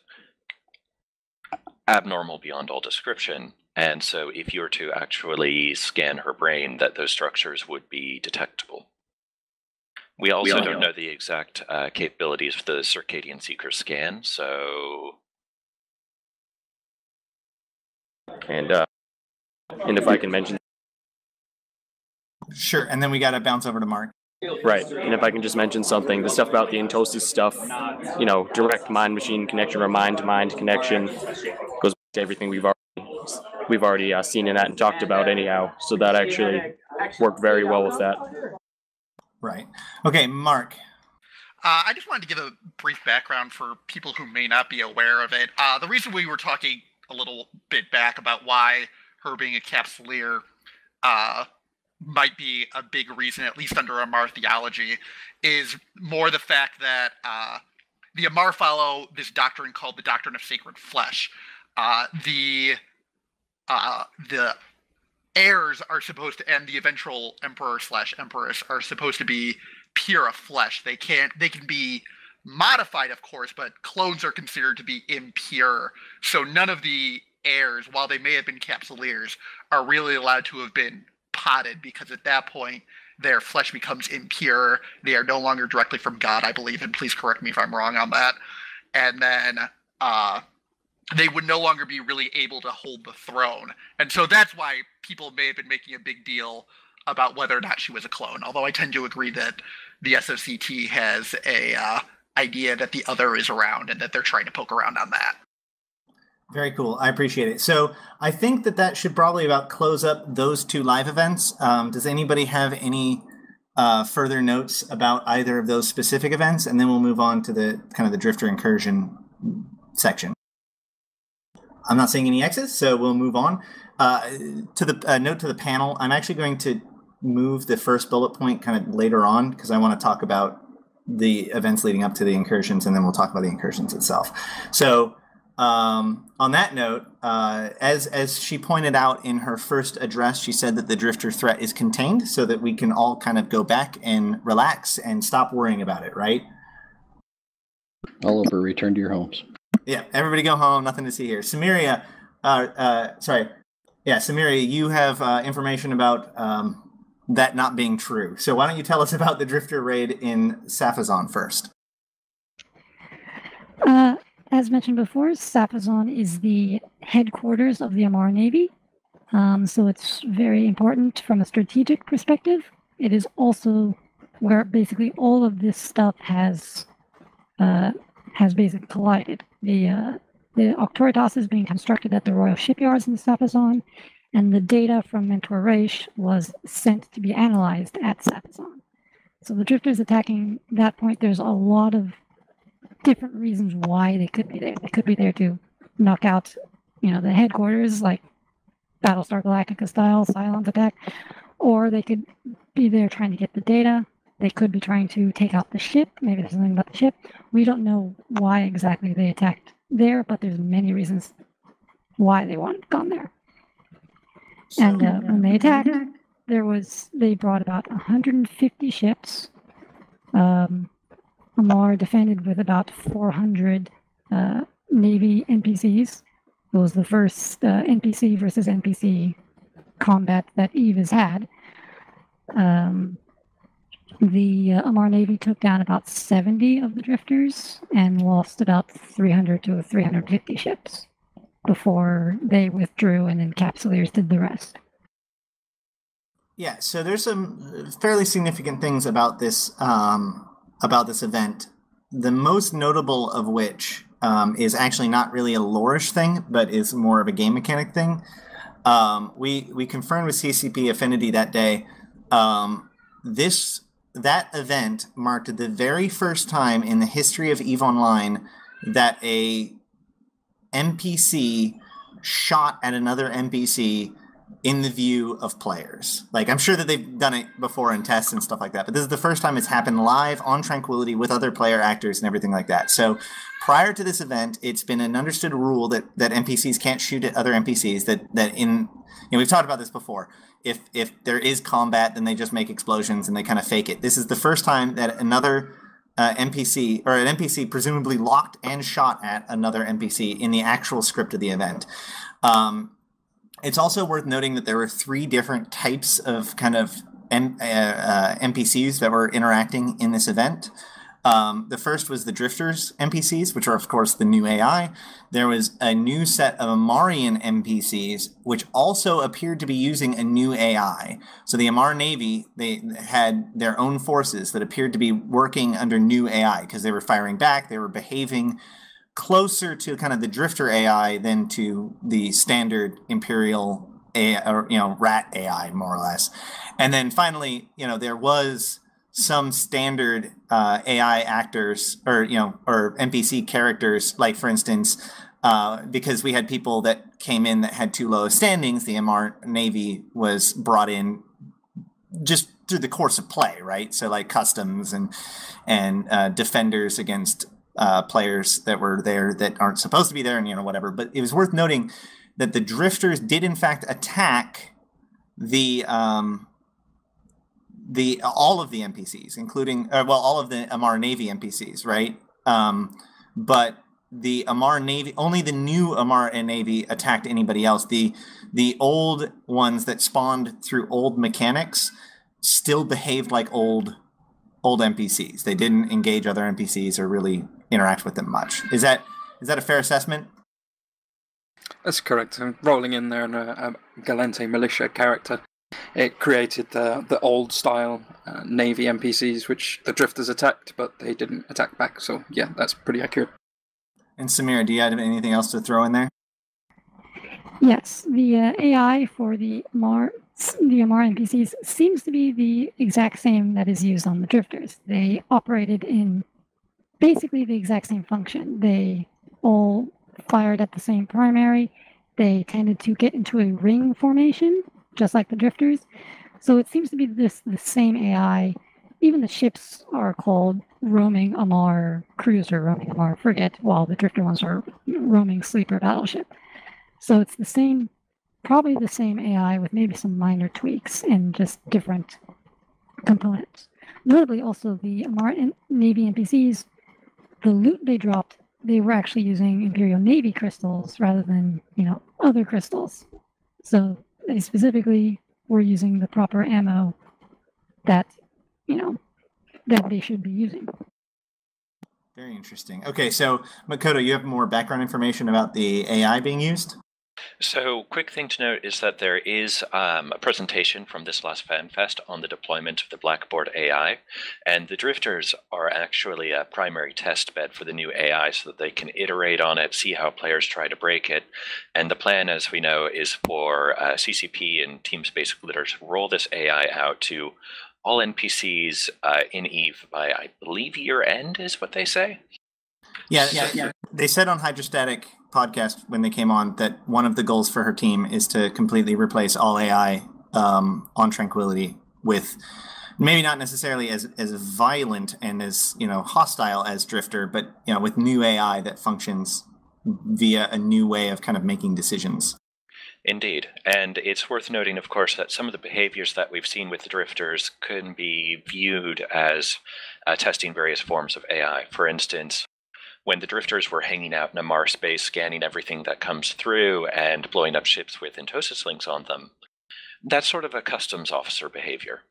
abnormal beyond all description, and so if you were to actually scan her brain, that those structures would be detectable. We also don't know the exact capabilities of the Circadian Seeker scan, so... And if I can mention... Sure, and then we gotta bounce over to Mark. Right, and if I can just mention something, the stuff about the Entosis stuff, you know, direct mind-machine connection or mind-to-mind connection goes back to everything we've already seen in that and talked about anyhow, so that actually worked very well with that. Right. Okay, Mark. I just wanted to give a brief background for people who may not be aware of it. The reason we were talking a little bit back about why her being a Capsuleer might be a big reason, at least under Amar theology, is more the fact that the Amar follow this doctrine called the Doctrine of Sacred Flesh. The heirs are supposed to, and the eventual emperor / empress are supposed to be pure of flesh. They can be modified, of course, but clones are considered to be impure. So none of the heirs, while they may have been Capsuleers, are really allowed to have been potted, because at that point their flesh becomes impure. They are no longer directly from God, I believe, and please correct me if I'm wrong on that. And then they would no longer be really able to hold the throne. And so that's why people may have been making a big deal about whether or not she was a clone, although I tend to agree that the SOCT has a idea that the other is around and that they're trying to poke around on that. Very cool. I appreciate it. So I think that should probably about close up those two live events. Does anybody have any further notes about either of those specific events? And then we'll move on to the kind of the Drifter Incursion section. I'm not seeing any X's, so we'll move on. To the note to the panel, I'm actually going to move the first bullet point kind of later on, because I want to talk about the events leading up to the incursions, and then we'll talk about the incursions itself. So On that note, as she pointed out in her first address, she said that the drifter threat is contained so that we can all kind of go back and relax and stop worrying about it, right? Oliver, return to your homes. Yeah, everybody go home. Nothing to see here. Samiria, Samiria, you have information about that not being true. So why don't you tell us about the drifter raid in Safazan first? As mentioned before, Safazan is the headquarters of the Amar Navy, so it's very important from a strategic perspective. It is also where basically all of this stuff has basically collided. The Auctoritas is being constructed at the Royal Shipyards in Safazan, and the data from Mentor Reish was sent to be analyzed at Safazan. So the drifters attacking that point, there's a lot of different reasons why they could be there. They could be there to knock out, the headquarters, like Battlestar Galactica style, Cylon's attack, or they could be there trying to get the data. They could be trying to take out the ship. Maybe there's something about the ship. We don't know why exactly they attacked there, but there's many reasons why they wanted gone there. So, and when they attacked, they brought about 150 ships. Amar defended with about 400 Navy NPCs. It was the first NPC versus NPC combat that Eve has had. The Amar Navy took down about 70 of the drifters and lost about 300 to 350 ships before they withdrew and Encapsulators did the rest. Yeah, so there's some fairly significant things about this event, the most notable of which is actually not really a lore-ish thing, but is more of a game mechanic thing. We confirmed with CCP Affinity that day. That event marked the very first time in the history of EVE Online that a NPC shot at another NPC in the view of players. Like, I'm sure that they've done it before in tests and stuff like that, but this is the first time it's happened live on Tranquility with other player actors and everything like that. So prior to this event, it's been an understood rule that NPCs can't shoot at other NPCs, we've talked about this before. If there is combat, then they just make explosions and they kind of fake it. This is the first time that another NPC, or an NPC presumably locked and shot at another NPC in the actual script of the event. It's also worth noting that there were three different types of kind of NPCs that were interacting in this event. The first was the Drifters NPCs, which are, of course, the new AI. There was a new set of Amarian NPCs, which also appeared to be using a new AI. So the Amar Navy, they had their own forces that appeared to be working under new AI because they were firing back, they were behaving closer to kind of the drifter AI than to the standard Imperial AI, or, rat AI, more or less. And then finally, there was some standard AI actors or NPC characters, like, for instance, because we had people that came in that had too low standings, the Amar Navy was brought in just through the course of play, right? So, like, customs and defenders against players that were there that aren't supposed to be there and, whatever. But it was worth noting that the drifters did, in fact, attack all of the NPCs, including, all of the Amar Navy NPCs, right? But the Amar Navy, only the new Amar Navy attacked anybody else. The old ones that spawned through old mechanics still behaved like old NPCs. They didn't engage other NPCs or really interact with them much. Is that a fair assessment? That's correct. I'm rolling in there in a Galente militia character. It created the old style Navy NPCs, which the drifters attacked, but they didn't attack back. So yeah, that's pretty accurate. And Samira, do you have anything else to throw in there? Yes, the AI for the Amar NPCs seems to be the exact same that is used on the drifters. They operated in basically the exact same function. They all fired at the same primary. They tended to get into a ring formation, just like the drifters. So it seems to be the same AI. Even the ships are called Roaming Amar Cruiser, Roaming Amar Frigate, while the Drifter ones are Roaming Sleeper Battleship. So it's the same, probably the same AI with maybe some minor tweaks and just different components. Notably, also the Amar Navy NPCs, the loot they dropped, they were actually using Imperial Navy crystals rather than, you know, other crystals. So they specifically were using the proper ammo that, you know, that they should be using. Very interesting. Okay, so Makoto, you have more background information about the AI being used? So, quick thing to note is that there is a presentation from this last FanFest on the deployment of the Blackboard AI, and the Drifters are actually a primary test bed for the new AI so that they can iterate on it, see how players try to break it, and the plan, as we know, is for CCP and TeamSpace Glitter to roll this AI out to all NPCs in EVE by, I believe, year-end is what they say? Yeah. They said on Hydrostatic podcast when they came on that one of the goals for her team is to completely replace all AI on Tranquility with maybe not necessarily as violent and as, you know, hostile as Drifter, but, you know, with new AI that functions via a new way of kind of making decisions. Indeed. And it's worth noting, of course, that some of the behaviors that we've seen with the Drifters can be viewed as testing various forms of AI. For instance, when the Drifters were hanging out in Amar space, scanning everything that comes through and blowing up ships with Entosis links on them, that's sort of a customs officer behavior.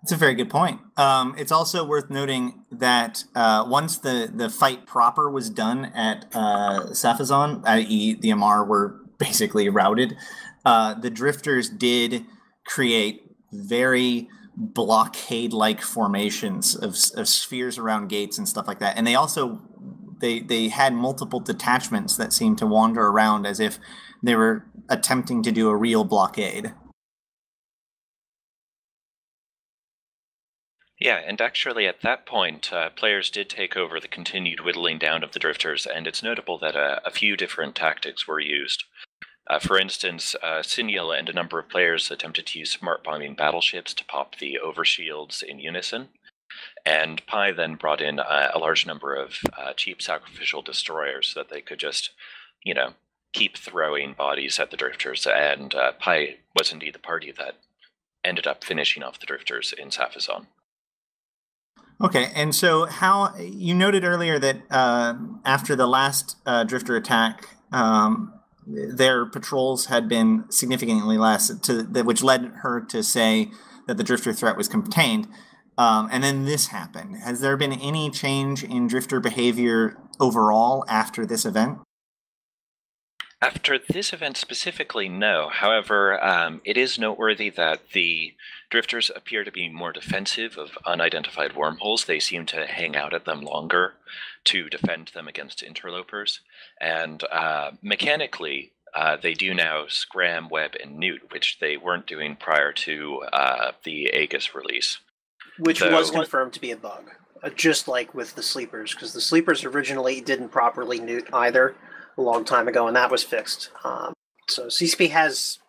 That's a very good point. It's also worth noting that once the fight proper was done at Safazan, i.e. the Amar were basically routed, the Drifters did create very blockade-like formations of spheres around gates and stuff like that. And they also, they had multiple detachments that seemed to wander around as if they were attempting to do a real blockade. Yeah, and actually at that point, players did take over the continued whittling down of the Drifters, and it's notable that a few different tactics were used. For instance, Siniel and a number of players attempted to use smart bombing battleships to pop the overshields in unison, and Pi then brought in a large number of cheap sacrificial destroyers so that they could just, you know, keep throwing bodies at the Drifters, and Pi was indeed the party that ended up finishing off the Drifters in Safazan. Okay, and so how you noted earlier that after the last Drifter attack, their patrols had been significantly less, which led her to say that the Drifter threat was contained, and then this happened. Has there been any change in Drifter behavior overall after this event? After this event specifically, no. However, it is noteworthy that the Drifters appear to be more defensive of unidentified wormholes. They seem to hang out at them longer to defend them against interlopers. And mechanically, they do now Scram, Web, and Newt, which they weren't doing prior to the Aegis release. Which was confirmed to be a bug, just like with the Sleepers, because the Sleepers originally didn't properly Newt either. A long time ago, and that was fixed. So CCP has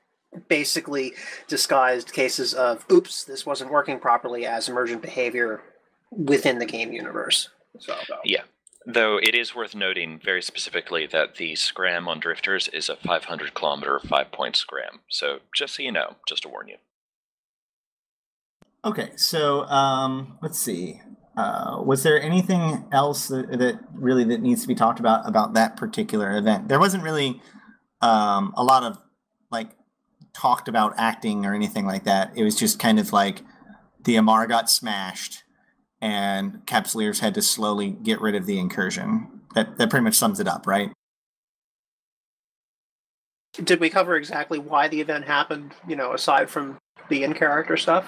basically disguised cases of, oops, this wasn't working properly as emergent behavior within the game universe. So. Yeah, though it is worth noting very specifically that the Scram on Drifters is a 500-kilometer, 5-point Scram. So just so you know, just to warn you. Okay, so let's see. Was there anything else that needs to be talked about that particular event? There wasn't really a lot of, like, talked about acting or anything like that. It was just kind of like the Amar got smashed and Capsuleers had to slowly get rid of the incursion. That pretty much sums it up, right? Did we cover exactly why the event happened, you know, aside from the in-character stuff?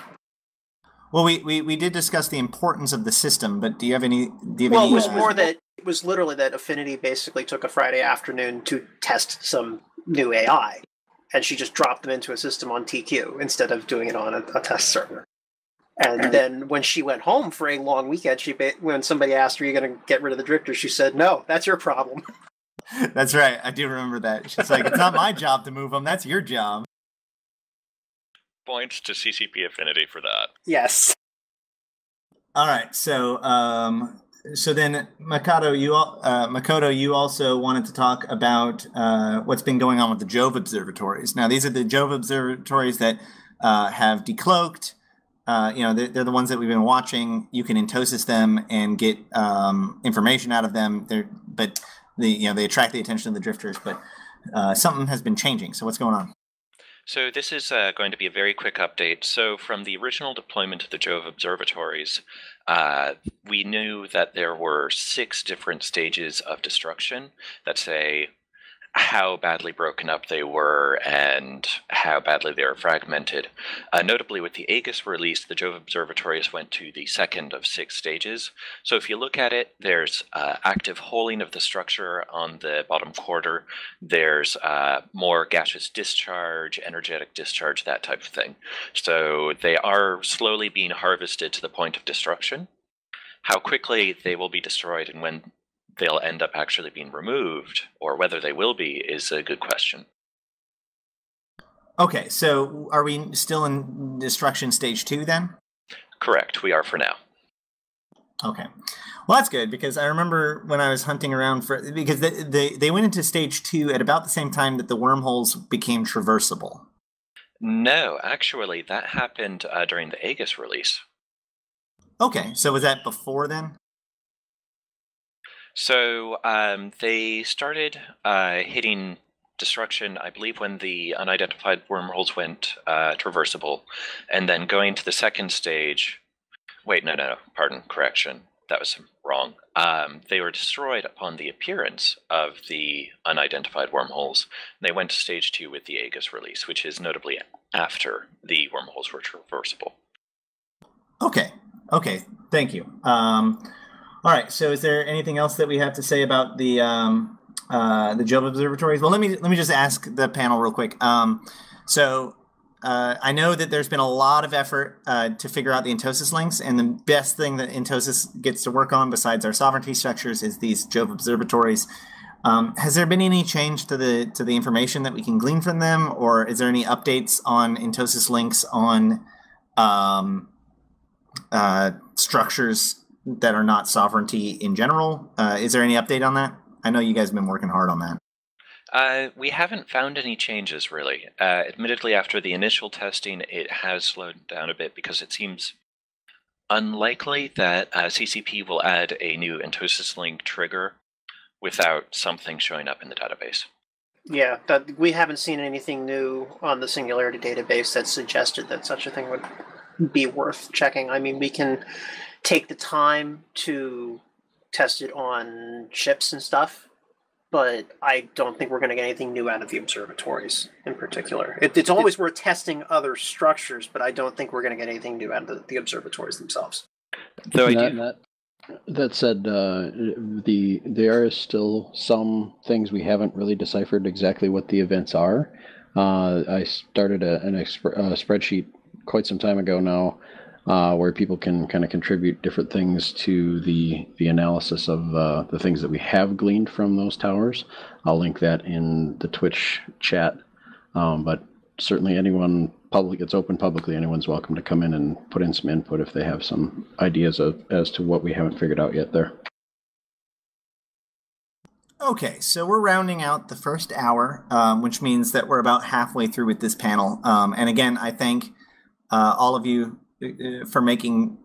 Well, we did discuss the importance of the system, but do you have any... Well, it was more that... It was literally that Affinity basically took a Friday afternoon to test some new AI, and she just dropped them into a system on TQ instead of doing it on a test server. And then when she went home for a long weekend, when somebody asked her, are you going to get rid of the Drifters? She said, no, that's your problem. That's right. I do remember that. She's like, it's not my job to move them. That's your job. points to CCP Affinity for that. Yes. All right. So, then Makoto, you also wanted to talk about what's been going on with the Jove observatories. Now, these are the Jove observatories that have decloaked. They're the ones that we've been watching. You can Entosis them and get information out of them. They attract the attention of the drifters, but something has been changing. So what's going on? So this is going to be a very quick update. So from the original deployment of the Jove observatories, we knew that there were 6 different stages of destruction that say how badly broken up they were and how badly they were fragmented. Notably, with the Aegis release, the Jove observatories went to the 2nd of 6 stages. So if you look at it, there's active holing of the structure on the bottom quarter. There's more gaseous discharge, energetic discharge, that type of thing. So they are slowly being harvested to the point of destruction. How quickly they will be destroyed and when they'll end up actually being removed, or whether they will be, is a good question. Okay, so are we still in destruction stage 2 then? Correct, we are for now. Okay. Well, that's good, because I remember when I was hunting around for... Because they went into stage 2 at about the same time that the wormholes became traversable. No, actually, that happened during the Aegis release. Okay, so was that before then? So they started hitting destruction, I believe, when the unidentified wormholes went traversable, and then going to the 2nd stage. Wait, no, pardon, correction. That was wrong. They were destroyed upon the appearance of the unidentified wormholes. They went to stage 2 with the Aegis release, which is notably after the wormholes were traversable. Okay, thank you. All right. So, is there anything else that we have to say about the Jove observatories? Well, let me just ask the panel real quick. I know that there's been a lot of effort to figure out the Entosis links, and the best thing that Entosis gets to work on, besides our sovereignty structures, is these Jove observatories. Has there been any change to the information that we can glean from them, or is there any updates on Entosis links on structures that are not sovereignty in general? Is there any update on that? I know you guys have been working hard on that. We haven't found any changes, really. Admittedly, after the initial testing, it has slowed down a bit because it seems unlikely that CCP will add a new Entosis link trigger without something showing up in the database. Yeah, but we haven't seen anything new on the Singularity database that suggested that such a thing would be worth checking. I mean, we can take the time to test it on ships and stuff, but I don't think we're going to get anything new out of the observatories in particular. It's always worth testing other structures, but I don't think we're going to get anything new out of the observatories themselves. Though I do. That said, there are still some things we haven't really deciphered exactly what the events are. I started a spreadsheet quite some time ago now, where people can kind of contribute different things to the analysis of the things that we have gleaned from those towers. I'll link that in the Twitch chat. But certainly it's open publicly. Anyone's welcome to come in and put in some input if they have some ideas as to what we haven't figured out yet there. Okay, so we're rounding out the first hour, which means that we're about halfway through with this panel. And again, I thank all of you for making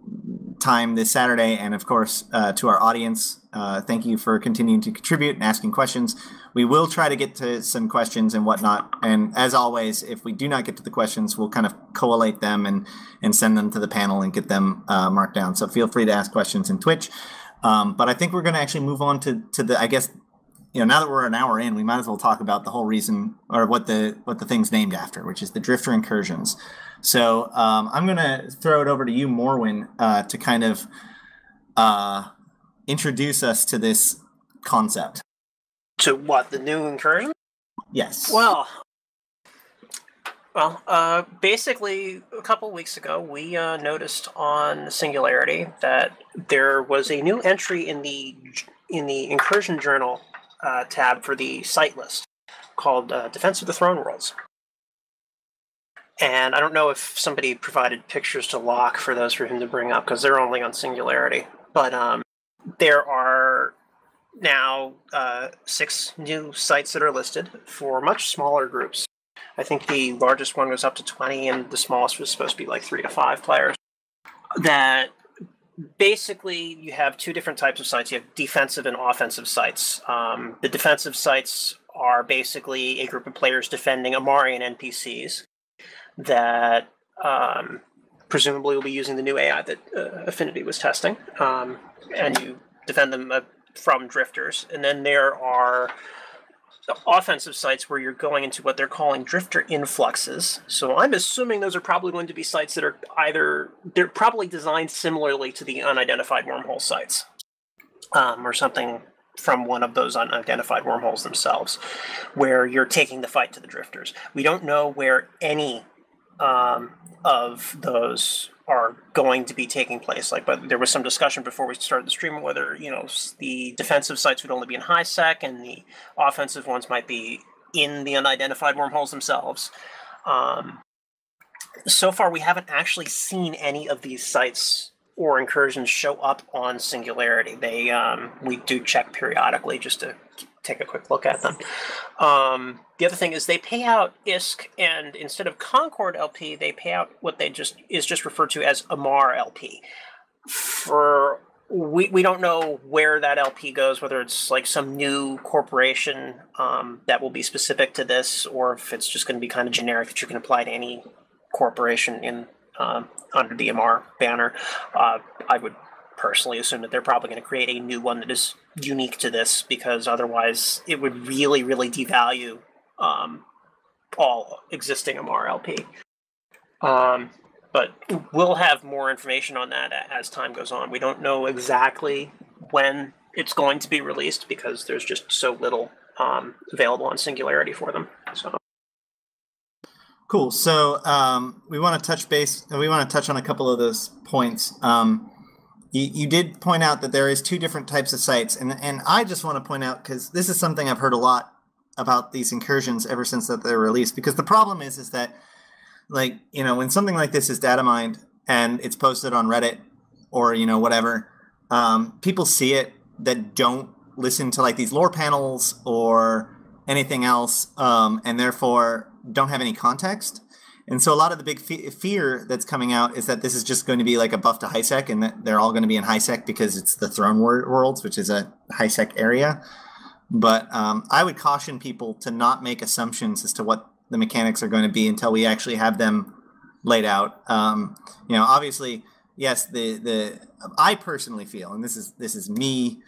time this Saturday, and of course to our audience, thank you for continuing to contribute and asking questions. We will try to get to some questions and whatnot, and as always, if we do not get to the questions, we'll kind of collate them and send them to the panel and get them marked down. So feel free to ask questions in Twitch, but I think we're going to actually move on to the, I guess, now that we're an hour in, we might as well talk about the whole reason, or what the thing's named after, which is the Drifter Incursions. So I'm going to throw it over to you, Morwen, to kind of introduce us to this concept. To what, the new incursion? Yes. Well, basically, a couple weeks ago, we noticed on Singularity that there was a new entry in the incursion journal tab for the site list called Defense of the Throne Worlds. And I don't know if somebody provided pictures to Locke for those for him to bring up, because they're only on Singularity. But there are now 6 new sites that are listed for much smaller groups. I think the largest one was up to 20, and the smallest was supposed to be like 3 to 5 players. That basically you have 2 different types of sites. You have defensive and offensive sites. The defensive sites are basically a group of players defending Amarian NPCs that presumably will be using the new AI that Affinity was testing, and you defend them from drifters. And then there are the offensive sites where you're going into what they're calling drifter influxes. So I'm assuming those are probably going to be sites that are either, they're probably designed similarly to the unidentified wormhole sites, or something from one of those unidentified wormholes themselves, where you're taking the fight to the drifters. We don't know where any of those are going to be taking place. Like, but there was some discussion before we started the stream whether, you know, the defensive sites would only be in high sec and the offensive ones might be in the unidentified wormholes themselves. So far, we haven't actually seen any of these sites or incursions show up on Singularity. They we do check periodically just to take a quick look at them. The other thing is they pay out ISK, and instead of Concord LP, they pay out what they just referred to as Amar LP. For we don't know where that LP goes, whether it's like some new corporation that will be specific to this, or if it's just going to be kind of generic that you can apply to any corporation in. Under the MR banner. I would personally assume that they're probably going to create a new one that is unique to this, because otherwise it would really, really devalue all existing MRLP. But we'll have more information on that as time goes on. We don't know exactly when it's going to be released because there's just so little available on Singularity for them. So. Cool. So we want to touch base. We want to touch on a couple of those points. You did point out that there is 2 different types of sites, and I just want to point out, because this is something I've heard a lot about these incursions ever since that they're released. Because the problem is that, like, you know, when something like this is data mined and it's posted on Reddit or, you know, whatever, people see it that don't listen to like these lore panels or anything else, and therefore don't have any context. And so a lot of the big fear that's coming out is that this is just going to be like a buff to HiSec, and that they're all going to be in HiSec because it's the Throne Worlds, which is a HiSec area. But I would caution people to not make assumptions as to what the mechanics are going to be until we actually have them laid out. You know, obviously, yes, I personally feel, and this is me,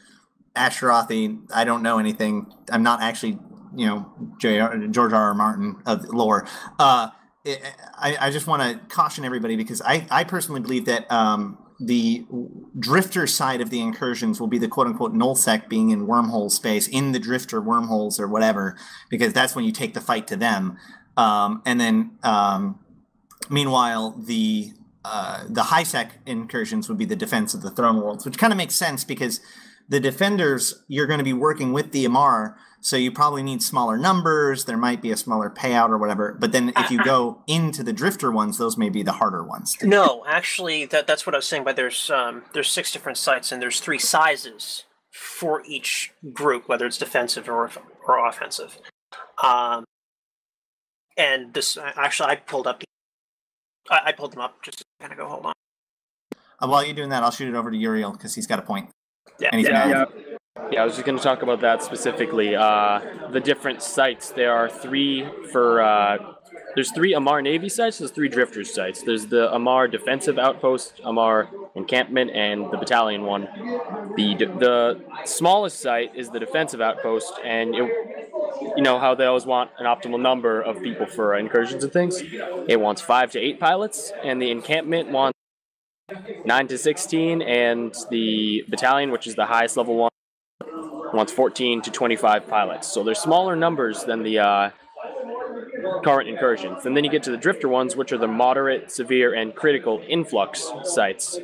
Ashrathi, I don't know anything. I'm not actually, you know, George R. R. Martin of lore. I just want to caution everybody, because I personally believe that the drifter side of the incursions will be the quote-unquote nullsec, being in wormhole space, in the drifter wormholes or whatever, because that's when you take the fight to them. And then, meanwhile, the HiSec incursions would be the defense of the Throne Worlds, which kind of makes sense, because the defenders, you're going to be working with the MR, so you probably need smaller numbers. There might be a smaller payout or whatever. But then if you go into the drifter ones, those may be the harder ones. No, actually, that's what I was saying. But there's 6 different sites, and there's 3 sizes for each group, whether it's defensive or offensive. And this actually, I pulled them up just to kind of go. Hold on. While you're doing that, I'll shoot it over to Uriel because he's got a point. Yeah, I was just going to talk about that specifically. The different sites. There are 3 for... there's 3 Amar Navy sites, there's 3 Drifters sites. There's the Amar Defensive Outpost, Amar Encampment, and the Battalion one. The smallest site is the Defensive Outpost, and you know how they always want an optimal number of people for incursions and things? It wants 5 to 8 pilots, and the Encampment wants 9 to 16, and the battalion, which is the highest level one, wants 14 to 25 pilots. So they're smaller numbers than the current incursions. And then you get to the drifter ones, which are the moderate, severe, and critical influx sites,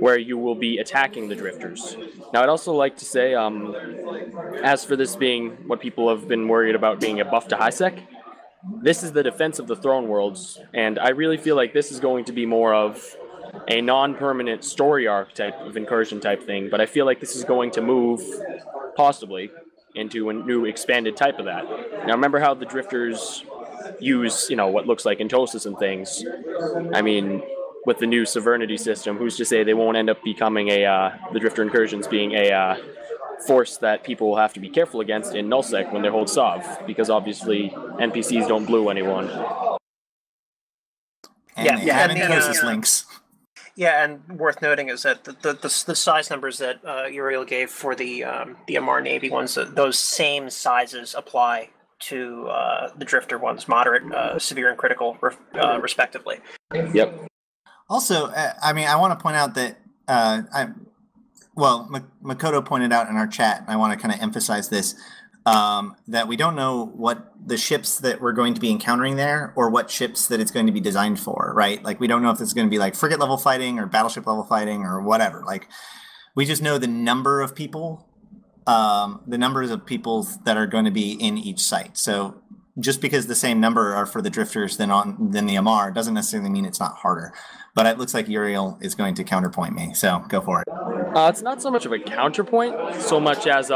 where you will be attacking the drifters. Now, I'd also like to say, as for this being what people have been worried about being a buff to HiSec, This is the Defense of the Throne Worlds, and I really feel like this is going to be more of a non-permanent story arc type of incursion type thing, but I feel like this is going to move, possibly, into a new expanded type of that. Now, remember how the Drifters use, you know, what looks like Entosis and things? I mean, with the new Sovereignty system, who's to say they won't end up becoming a, the Drifter incursions being a force that people will have to be careful against in Nullsec when they hold Sov, because obviously NPCs don't blue anyone. And Entosis links. Yeah, and worth noting is that the size numbers that Uriel gave for the MR Navy ones, those same sizes apply to the Drifter ones, moderate, severe, and critical, respectively. Yep. Also, I mean, I want to point out that, well, Makoto pointed out in our chat, and I want to kind of emphasize this, that we don't know what the ships that we're going to be encountering there, or what ships that it's going to be designed for, right? Like, we don't know if it's going to be, like, frigate-level fighting, or battleship-level fighting, or whatever. Like, we just know the number of people, the numbers of people that are going to be in each site. So just because the same number are for the Drifters than the MR doesn't necessarily mean it's not harder. But it looks like Uriel is going to counterpoint me, so go for it. It's not so much of a counterpoint, so much as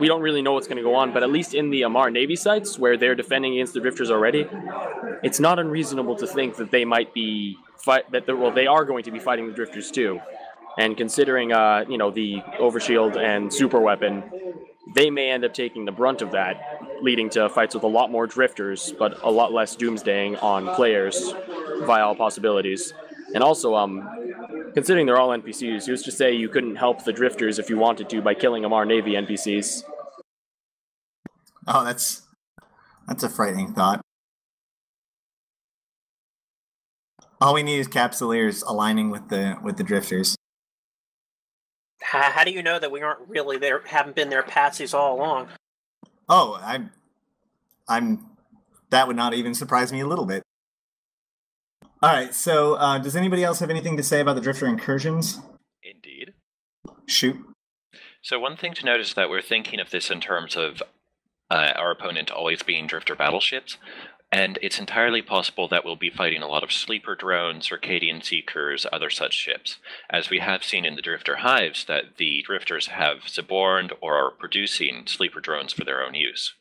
we don't really know what's going to go on, but at least in the MR Navy sites, where they're defending against the Drifters already, it's not unreasonable to think that they might be they are going to be fighting the Drifters too. And considering, you know, the Overshield and Super Weapon, they may end up taking the brunt of that, leading to fights with a lot more Drifters, but a lot less doomsdaying on players via all possibilities. And also, considering they're all NPCs, who's to say you couldn't help the Drifters if you wanted to by killing MR Navy NPCs? Oh, that's a frightening thought. All we need is Capsuleers aligning with the Drifters. How do you know that we aren't really there? Haven't been their patsies all along? Oh, that would not even surprise me a little bit. All right. So, does anybody else have anything to say about the Drifter incursions? Indeed. Shoot. So one thing to note is that we're thinking of this in terms of our opponent always being Drifter battleships, and it's entirely possible that we'll be fighting a lot of sleeper drones, Circadian Seekers, other such ships, as we have seen in the Drifter hives that the Drifters have suborned or are producing sleeper drones for their own use.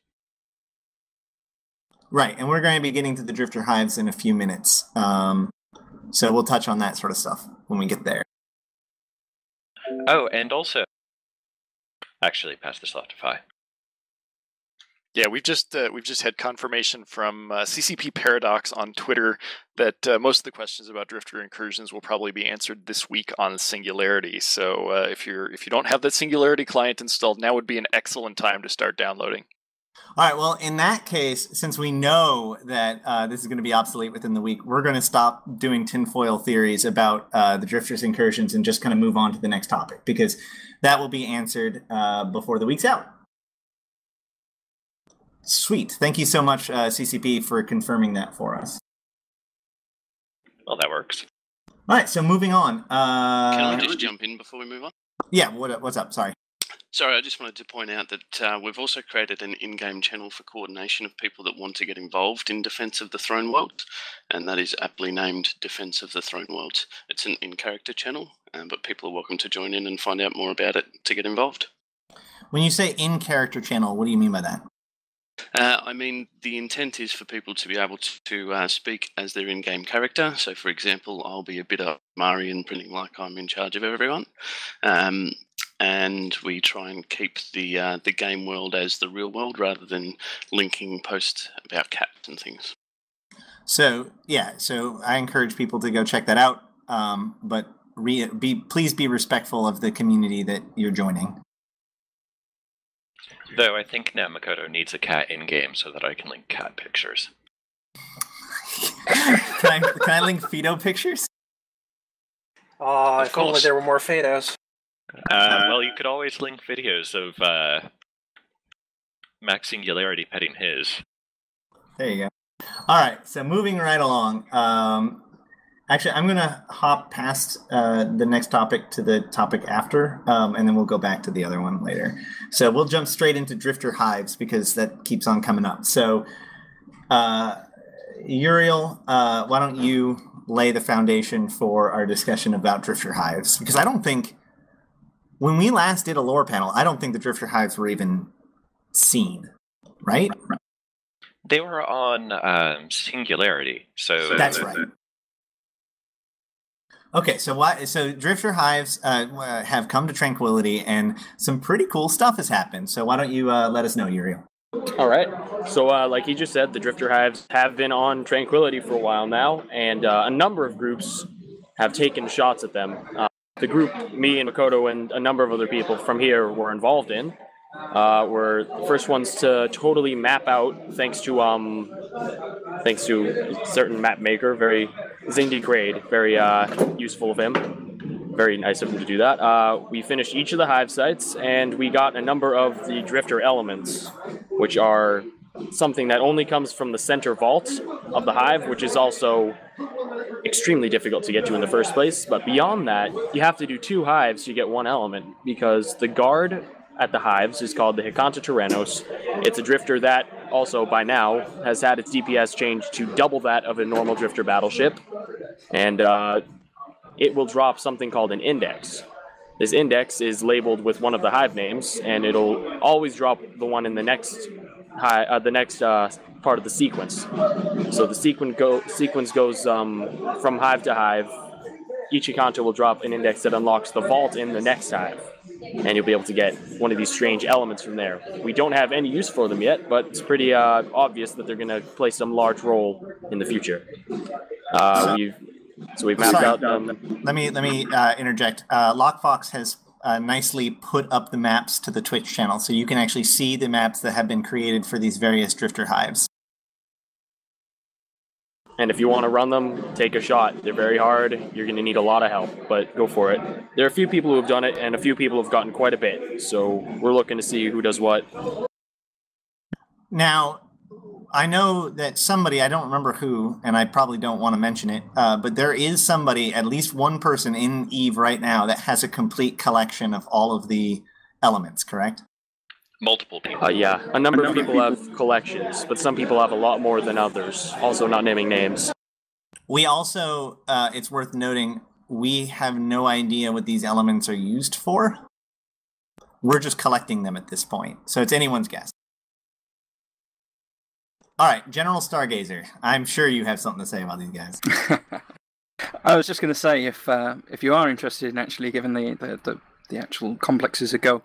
Right, and we're going to be getting to the Drifter hives in a few minutes, so we'll touch on that sort of stuff when we get there. Oh, and also... Actually, pass this off to Fi. Yeah, we've just had confirmation from CCP Paradox on Twitter that most of the questions about Drifter incursions will probably be answered this week on Singularity. So if you don't have that Singularity client installed, now would be an excellent time to start downloading. All right. Well, in that case, since we know that this is going to be obsolete within the week, we're going to stop doing tinfoil theories about the Drifter's incursions and just kind of move on to the next topic, because that will be answered before the week's out. Sweet. Thank you so much, CCP, for confirming that for us. Well, that works. All right, so moving on. Can I just jump in before we move on? Yeah, what's up? Sorry. Sorry, I just wanted to point out that we've also created an in-game channel for coordination of people that want to get involved in Defense of the Throne Worlds, and that is aptly named Defense of the Throne Worlds. It's an in-character channel, but people are welcome to join in and find out more about it to get involved. When you say in-character channel, what do you mean by that? I mean, the intent is for people to be able to speak as their in-game character. So, for example, I'll be a bit of Marian, printing like I'm in charge of everyone. And we try and keep the game world as the real world rather than linking posts about cats and things. So, yeah, so I encourage people to go check that out. But please be respectful of the community that you're joining. Though I think now Makoto needs a cat in-game so that I can link cat pictures. Can I link Fido pictures? Oh, if only there were more Fidos. Well, you could always link videos of Max Singularity petting his. There you go. All right, so moving right along. Actually, I'm going to hop past the next topic to the topic after, and then we'll go back to the other one later. So we'll jump straight into Drifter hives because that keeps on coming up. So Uriel, why don't you lay the foundation for our discussion about Drifter Hives? Because I don't think, when we last did a lore panel, I don't think the Drifter Hives were even seen, right? They were on Singularity, so that's right. Okay, so what? So Drifter Hives have come to Tranquility, and some pretty cool stuff has happened. So why don't you let us know, Uriel? All right. So like he just said, the Drifter Hives have been on Tranquility for a while now, and a number of groups have taken shots at them. The group, me and Makoto and a number of other people from here were involved in, were the first ones to totally map out, thanks to a certain map maker, very Zingdi Grade, very useful of him, very nice of him to do that. We finished each of the hive sites, and we got a number of the Drifter Elements, which are something that only comes from the center vault of the hive, which is also extremely difficult to get to in the first place. But beyond that, you have to do two hives to get one element, because the guard at the hives is called the Hikanta Tyrannos. It's a drifter that also by now has had its DPS changed to double that of a normal drifter battleship, and it will drop something called an index. This index is labeled with one of the hive names, and it'll always drop the one in the next part of the sequence. So the sequence goes from hive to hive. Each Hikanta will drop an index that unlocks the vault in the next hive, and you'll be able to get one of these strange elements from there. We don't have any use for them yet, but it's pretty obvious that they're going to play some large role in the future. So we've mapped out them. Let me interject. Lockfox has nicely put up the maps to the Twitch channel, so you can actually see the maps that have been created for these various Drifter Hives. And if you want to run them, take a shot. They're very hard. You're going to need a lot of help, but go for it. There are a few people who have done it, and a few people have gotten quite a bit. So we're looking to see who does what. Now, I know that somebody, I don't remember who, and I probably don't want to mention it, but there is somebody, at least one person in EVE right now, that has a complete collection of all of the elements, correct? Multiple people. Yeah, a number of people have collections, but some people have a lot more than others. Also not naming names. We also, it's worth noting, we have no idea what these elements are used for. We're just collecting them at this point, so it's anyone's guess. All right, General Stargazer, I'm sure you have something to say about these guys. I was just going to say, if you are interested in actually giving the actual complexes a go,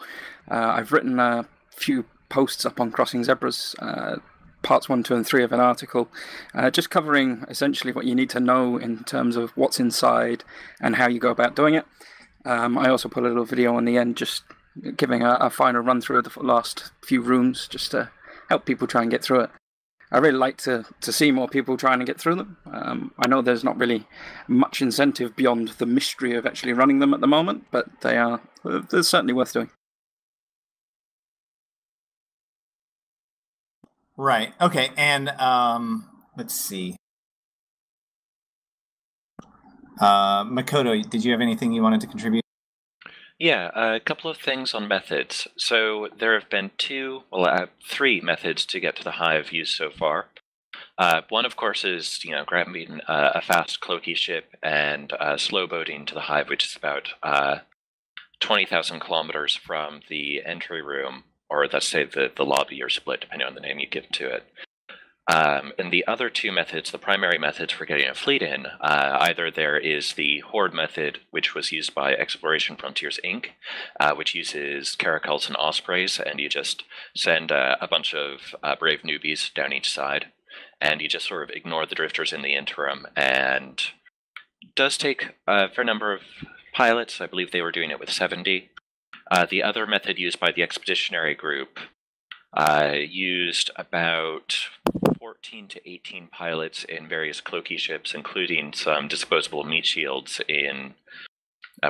I've written a few posts up on Crossing Zebras, parts 1, 2, and 3 of an article, just covering essentially what you need to know in terms of what's inside and how you go about doing it. I also put a little video on the end just giving a final run through of the last few rooms just to help people try and get through it. I really like to see more people trying to get through them. I know there's not really much incentive beyond the mystery of actually running them at the moment, but they're certainly worth doing. Right. Okay. And let's see. Makoto, did you have anything you wanted to contribute? Yeah, a couple of things on methods. So there have been three methods to get to the hive used so far. One, of course, is grab meeting a fast cloaky ship and slow boating to the hive, which is about 20,000 kilometers from the entry room, or let's say the lobby or split, depending on the name you give to it. And the other two methods, the primary methods for getting a fleet in, either there is the Horde method, which was used by Exploration Frontiers, Inc., which uses Caracals and Ospreys, and you just send a bunch of brave newbies down each side, and you just sort of ignore the drifters in the interim, and it does take a fair number of pilots. I believe they were doing it with 70. The other method used by the Expeditionary Group used about 14 to 18 pilots in various cloaky ships, including some disposable meat shields in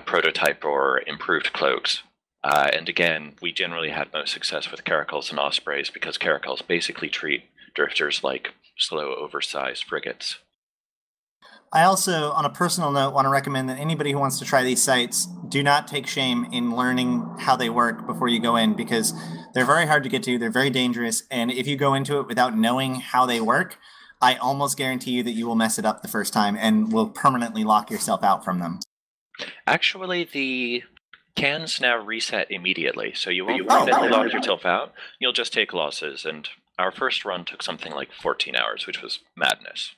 prototype or improved cloaks. And again, we generally had most success with Caracals and Ospreys because Caracals basically treat drifters like slow, oversized frigates. I also, on a personal note, want to recommend that anybody who wants to try these sites, do not take shame in learning how they work before you go in, because They're very hard to get to. They're very dangerous. And if you go into it without knowing how they work, I almost guarantee you that you will mess it up the first time and will permanently lock yourself out from them. Actually, the cans now reset immediately, so you won't permanently lock yourself out. You'll just take losses, and our first run took something like 14 hours, which was madness.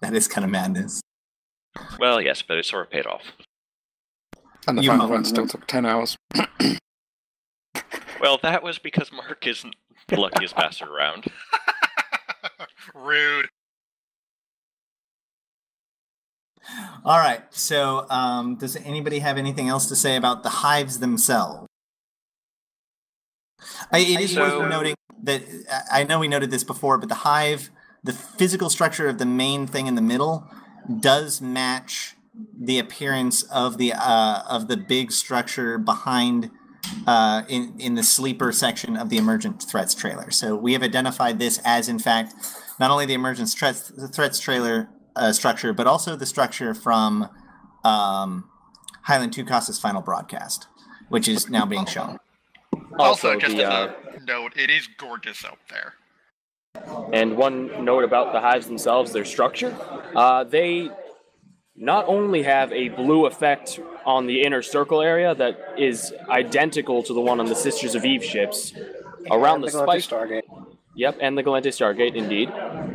That is kind of madness. Well, yes, but it sort of paid off. And the final run still took 10 hours. Well, that was because Mark isn't the luckiest bastard around. Rude. All right, so does anybody have anything else to say about the hives themselves? It is worth noting that, I know we noted this before, but the hive, the physical structure of the main thing in the middle does match the appearance of the big structure behind in the sleeper section of the Emergent Threats trailer. So we have identified this as, in fact, not only the Emergent Threats trailer structure, but also the structure from Highland 2 Costa's final broadcast, which is now being shown. Also, just as a note, it is gorgeous out there. And one note about the hives themselves, their structure. They not only have a blue effect on the inner circle area that is identical to the one on the Sisters of Eve ships around the Spice Stargate. Yep, and the Galente Stargate, indeed.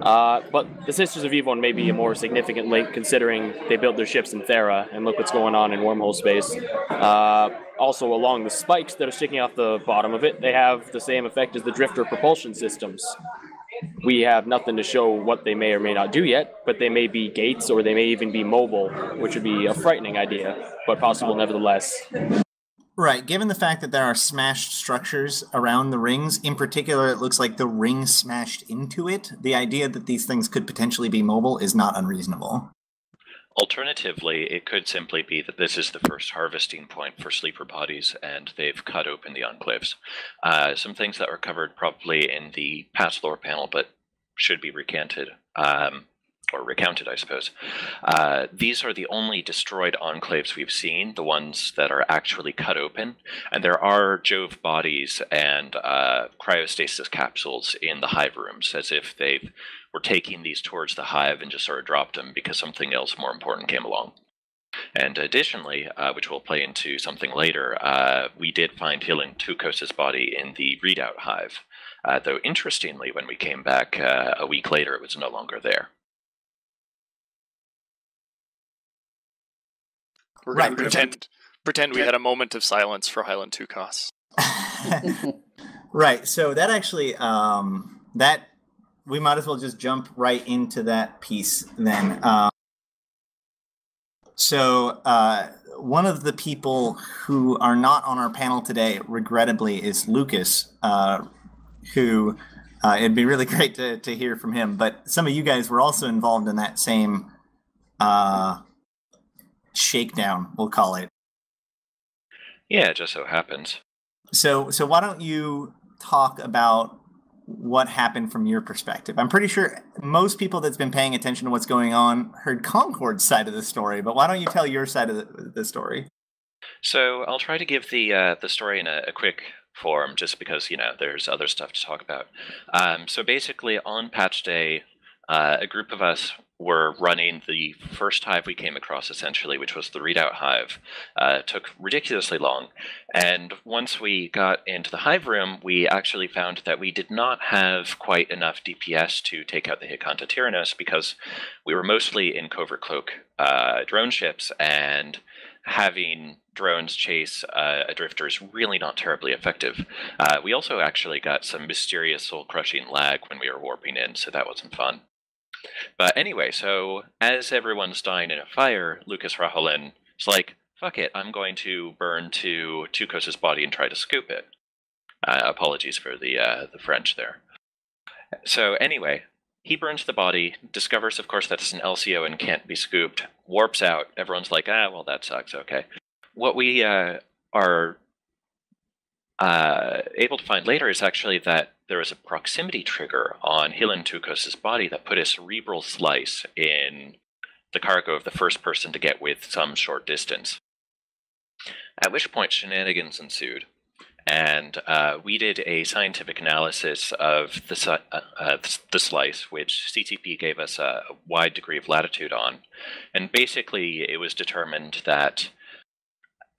But the Sisters of Eve one may be a more significant link, considering they built their ships in Thera, and look what's going on in wormhole space. Also, along the spikes that are sticking off the bottom of it, they have the same effect as the Drifter propulsion systems. We have nothing to show what they may or may not do yet, but they may be gates, or they may even be mobile, which would be a frightening idea, but possible nevertheless. Right. Given the fact that there are smashed structures around the rings, in particular, it looks like the ring smashed into it, the idea that these things could potentially be mobile is not unreasonable. Alternatively, it could simply be that this is the first harvesting point for sleeper bodies, and they've cut open the enclaves. Some things that were covered probably in the past lore panel, but should be recanted, or recounted, I suppose. These are the only destroyed enclaves we've seen, the ones that are actually cut open, and there are Jove bodies and cryostasis capsules in the hive rooms, as if they've were taking these towards the hive and just sort of dropped them because something else more important came along. And additionally, which we'll play into something later, we did find Highland 2 Costa's body in the Readout hive. Though interestingly, when we came back a week later, it was no longer there. We're right. Pretend we had a moment of silence for Highland 2 Costa. Right. So that actually, we might as well just jump right into that piece then. One of the people who are not on our panel today, regrettably, is Lucas, who it'd be really great to hear from him. But some of you guys were also involved in that same shakedown, we'll call it. Yeah, it just so happens. So why don't you talk about what happened from your perspective? I'm pretty sure most people that's been paying attention to what's going on heard Concord's side of the story, but why don't you tell your side of the story? So I'll try to give the story in a quick form, just because, you know, there's other stuff to talk about. So basically, on patch day, a group of us were running the first hive we came across, essentially, which was the Readout hive. It took ridiculously long. And once we got into the hive room, we actually found that we did not have quite enough DPS to take out the Hikanta Tyrannos, because we were mostly in Covert Cloak drone ships, and having drones chase a Drifter is really not terribly effective. We also actually got some mysterious soul-crushing lag when we were warping in, so that wasn't fun. But anyway, so as everyone's dying in a fire, Lucas Raholin is like, fuck it, I'm going to burn to Tukos's body and try to scoop it. Apologies for the French there. So anyway, he burns the body, discovers, of course, that it's an LCO and can't be scooped, warps out. Everyone's like, ah, well, that sucks, okay. What we are able to find later is actually that there was a proximity trigger on Highland 2 Costa's body that put a cerebral slice in the cargo of the first person to get with some short distance. At which point, shenanigans ensued, And we did a scientific analysis of the slice, which CTP gave us a wide degree of latitude on. And basically, it was determined that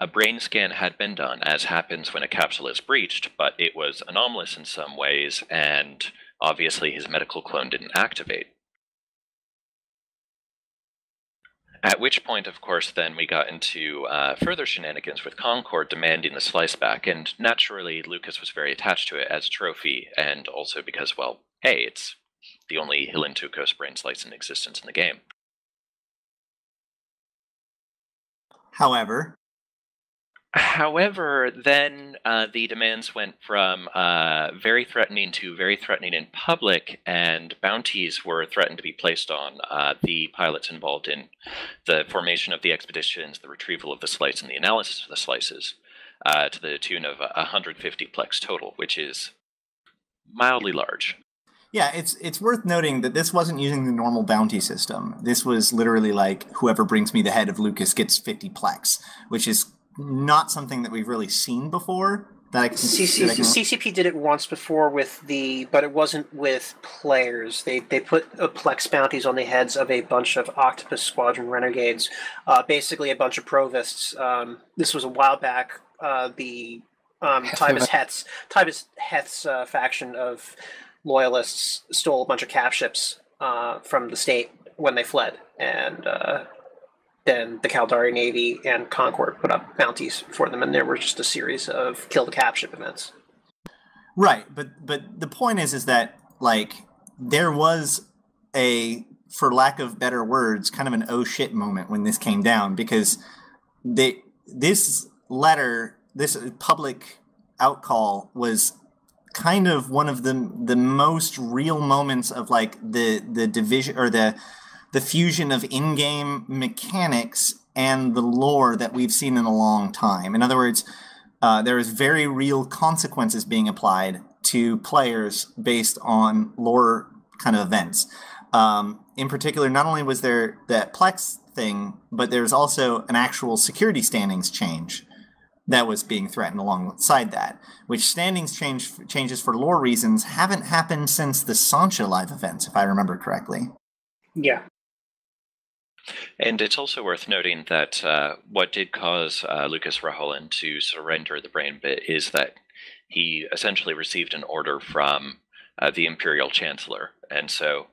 a brain scan had been done, as happens when a capsule is breached, but it was anomalous in some ways, and obviously his medical clone didn't activate. At which point, of course, then we got into further shenanigans with Concord demanding the slice back, and naturally Lucas was very attached to it as a trophy, and also because, well, hey, it's the only Hilintukos brain slice in existence in the game. However, then the demands went from very threatening to very threatening in public, and bounties were threatened to be placed on the pilots involved in the formation of the expeditions, the retrieval of the slice, and the analysis of the slices, to the tune of 150 plex total, which is mildly large. Yeah, it's worth noting that this wasn't using the normal bounty system. This was literally like, whoever brings me the head of Lucas gets 50 plex, which is not something that we've really seen before. That I can, CCP did it once before with the, but it wasn't with players. They put plex bounties on the heads of a bunch of Octopus Squadron renegades, basically a bunch of Provists. This was a while back. Tybus Heth's faction of loyalists stole a bunch of cap ships from the state when they fled, and then the Caldari Navy and Concord put up bounties for them, and there were just a series of kill the cap ship events. Right, but the point is that, like, there was a, for lack of better words, kind of an oh shit moment when this came down, because this public outcall was kind of one of the most real moments of, like, the division, or the fusion of in-game mechanics and the lore that we've seen in a long time. In other words, there is very real consequences being applied to players based on lore kind of events. In particular, not only was there that Plex thing, but there's also an actual security standings change that was being threatened alongside that, which standings changes for lore reasons haven't happened since the Sancha live events, if I remember correctly. Yeah. And it's also worth noting that what did cause Lucas Raholan to surrender the brain bit is that he essentially received an order from the Imperial Chancellor. And so,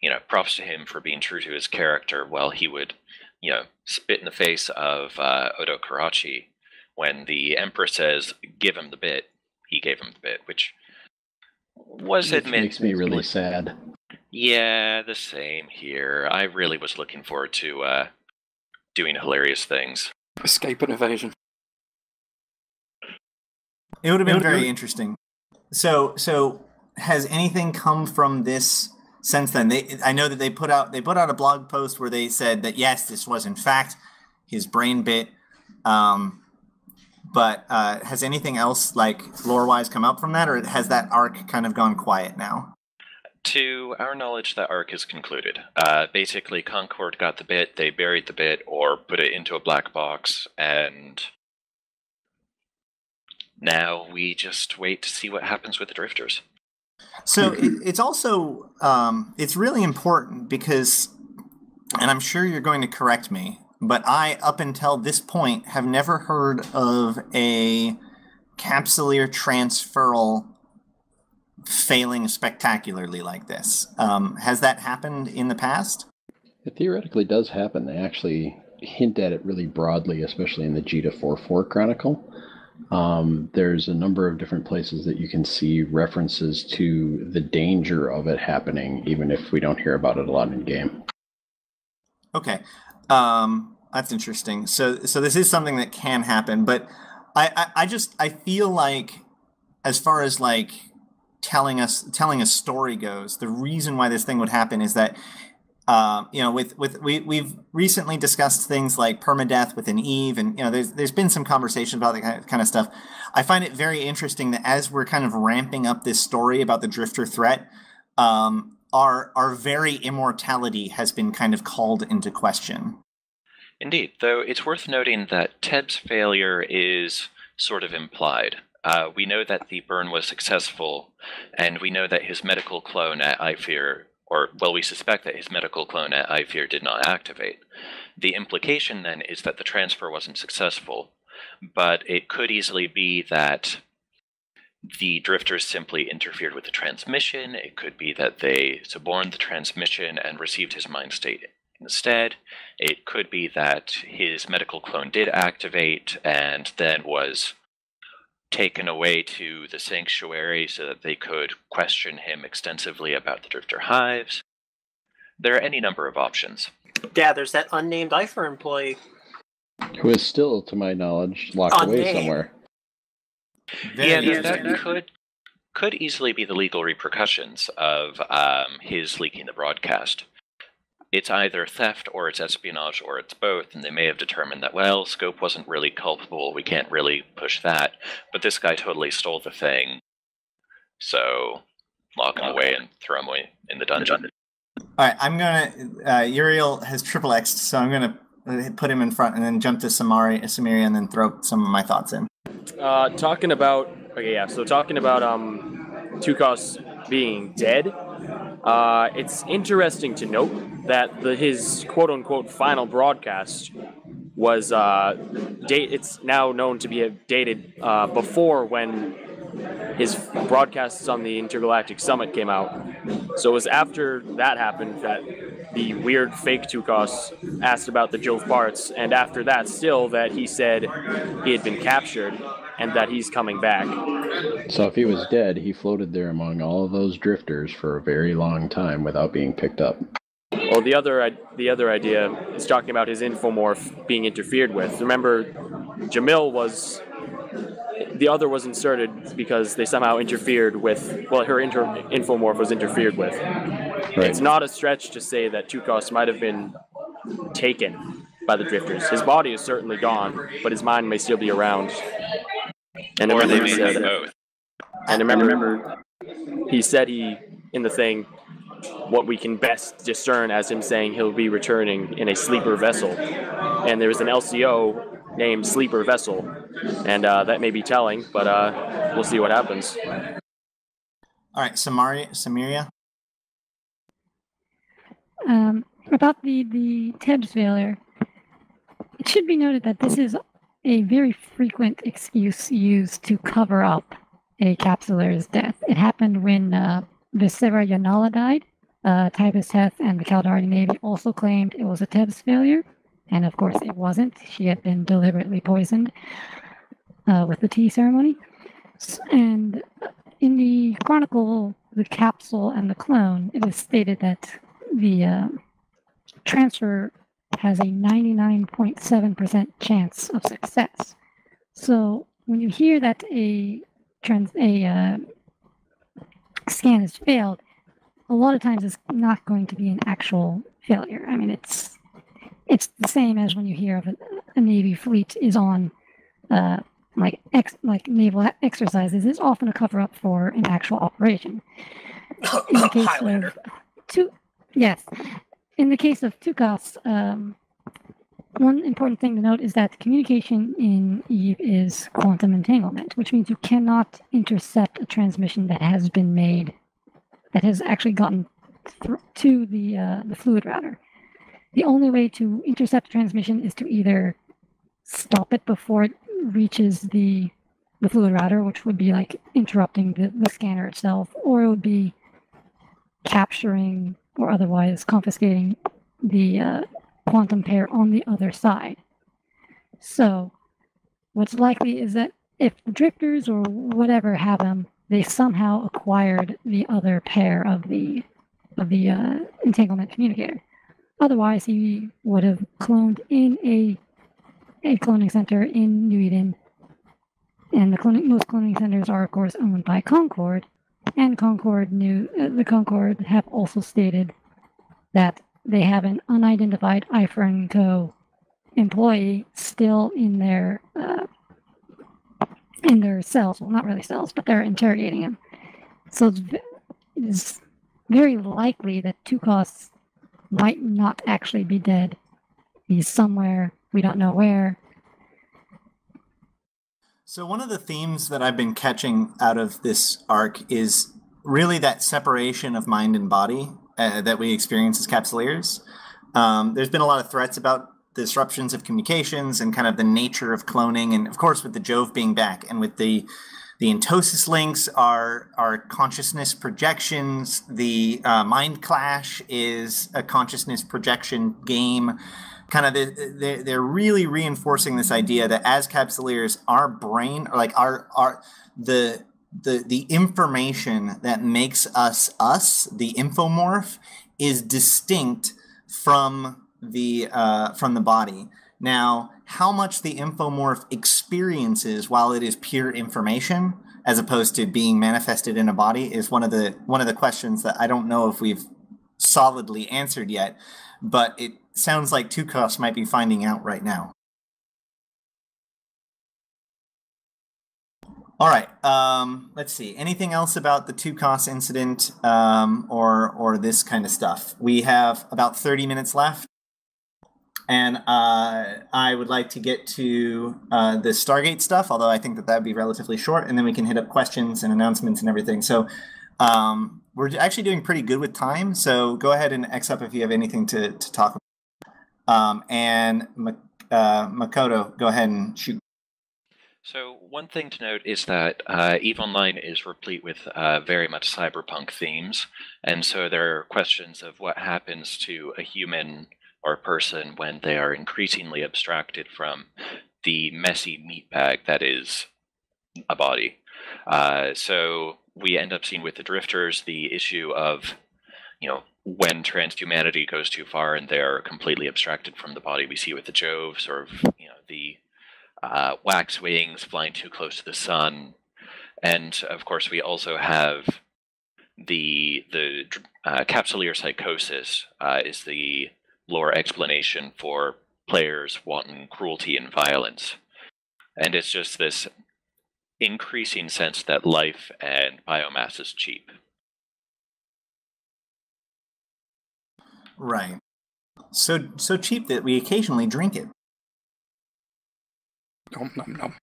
you know, props to him for being true to his character while he would, you know, spit in the face of Odo Karachi when the Emperor says, give him the bit. He gave him the bit, which was admitted. Makes me really sad. Yeah, the same here. I really was looking forward to doing hilarious things. Escape and evasion. It would have been very interesting. So has anything come from this since then? I know that they put out a blog post where they said that yes, this was in fact his brain bit. But has anything else, like, lore-wise come up from that, or has that arc kind of gone quiet now? To our knowledge, that arc is concluded. Basically, Concord got the bit, they buried the bit, or put it into a black box, and now we just wait to see what happens with the Drifters. So it's also, it's really important because, and I'm sure you're going to correct me, but I, up until this point, have never heard of a capsular transferal failing spectacularly like this. Has that happened in the past? It theoretically does happen. They actually hint at it really broadly, especially in the Geta 4-4 Chronicle. There's a number of different places that you can see references to the danger of it happening, even if we don't hear about it a lot in game. Okay. That's interesting. So this is something that can happen, but I feel like, as far as, like, telling a story goes, the reason why this thing would happen is that, you know, we've recently discussed things like permadeath within Eve, and, you know, there's been some conversation about that kind of stuff. I find it very interesting that as we're kind of ramping up this story about the Drifter threat, our very immortality has been kind of called into question. Indeed, though it's worth noting that Teb's failure is sort of implied. We know that the burn was successful, and we know that his medical clone at Ifir, or, well, we suspect that his medical clone at Ifir did not activate. The implication, then, is that the transfer wasn't successful, but it could easily be that the drifters simply interfered with the transmission. It could be that they suborned the transmission and received his mind state instead. It could be that his medical clone did activate and then was taken away to the sanctuary so that they could question him extensively about the drifter hives. There are any number of options. Yeah, there's that unnamed IFER employee. Who is still, to my knowledge, locked away somewhere. Yeah, that could easily be the legal repercussions of his leaking the broadcast. It's either theft, or it's espionage, or it's both, and they may have determined that, well, Scope wasn't really culpable, we can't really push that, but this guy totally stole the thing, so lock him away and throw him away in the dungeon. Alright, I'm going to... Uriel has triple X'd, so I'm going to put him in front and then jump to Samaria and then throw some of my thoughts in. Talking about Tukos being dead, it's interesting to note that his quote-unquote final broadcast was it's now known to be dated before when his broadcasts on the Intergalactic Summit came out. So it was after that happened that the weird fake Tukos asked about the Jove parts, and after that still that he said he had been captured and that he's coming back. So if he was dead, he floated there among all of those drifters for a very long time without being picked up. Well, the other idea is talking about his infomorph being interfered with. Remember, Jamil was... The other was inserted because they somehow interfered with... Well, her infomorph was interfered with. Right. It's not a stretch to say that Tukos might have been taken by the drifters. His body is certainly gone, but his mind may still be around. And or they may be both. And remember, he said in the thing, what we can best discern as him saying he'll be returning in a sleeper vessel. And there was an LCO named Sleeper Vessel. And that may be telling, but we'll see what happens. All right, Samaria? About the TED failure, it should be noted that this is a very frequent excuse used to cover up a capsular's death. It happened when Viscera Yanala died. Tybus Heth and the Caldari Navy also claimed it was a TEDS failure, and of course it wasn't. She had been deliberately poisoned with the tea ceremony. And in the Chronicle, the capsule and the clone, it is stated that the transfer has a 99.7% chance of success. So when you hear that a scan has failed, a lot of times it's not going to be an actual failure. I mean, it's the same as when you hear of a Navy fleet is on like naval exercises. It's often a cover-up for an actual operation. In the case Highlander. In the case of Tukos, one important thing to note is that communication in Eve is quantum entanglement, which means you cannot intercept a transmission that has been made, that has actually gotten to the fluid router. The only way to intercept a transmission is to either stop it before it reaches the fluid router, which would be like interrupting the scanner itself, or it would be capturing or otherwise confiscating the quantum pair on the other side. So what's likely is that if the drifters or whatever have them, they somehow acquired the other pair of the entanglement communicator. Otherwise, he would have cloned in a cloning center in New Eden. And most cloning centers are, of course, owned by Concord. And Concord have also stated that they have an unidentified IFER & Co. employee still in their cells. Well, not really cells, but they're interrogating him. So it's very likely that Tukos might not actually be dead. He's somewhere. We don't know where. So one of the themes that I've been catching out of this arc is really that separation of mind and body that we experience as Capsuleers. There's been a lot of threats about disruptions of communications and kind of the nature of cloning. And of course, with the Jove being back and with the Entosis links are consciousness projections. The Mind Clash is a consciousness projection game. Kind of they're really reinforcing this idea that as Capsuleers, our brain, or like the information that makes us, the infomorph, is distinct from the body. Now, how much the infomorph experiences while it is pure information, as opposed to being manifested in a body, is one of the questions that I don't know if we've solidly answered yet, but it sounds like Tucos might be finding out right now. All right, let's see. Anything else about the Tucos incident or this kind of stuff? We have about 30 minutes left, and I would like to get to the Stargate stuff, although I think that would be relatively short, and then we can hit up questions and announcements and everything. So we're actually doing pretty good with time, so go ahead and X up if you have anything to talk about. And Makoto, go ahead and shoot. So one thing to note is that EVE Online is replete with very much cyberpunk themes, and so there are questions of what happens to a human or a person when they are increasingly abstracted from the messy meatbag that is a body. So we end up seeing with the Drifters the issue of, you know, when transhumanity goes too far and they're completely abstracted from the body. We see with the Jove, sort of, you know, the wax wings flying too close to the sun. And of course, we also have the Capsuleer psychosis is the lore explanation for players' wanton cruelty and violence. And it's just this increasing sense that life and biomass is cheap. Right. So cheap that we occasionally drink it. Nom, nom, nom.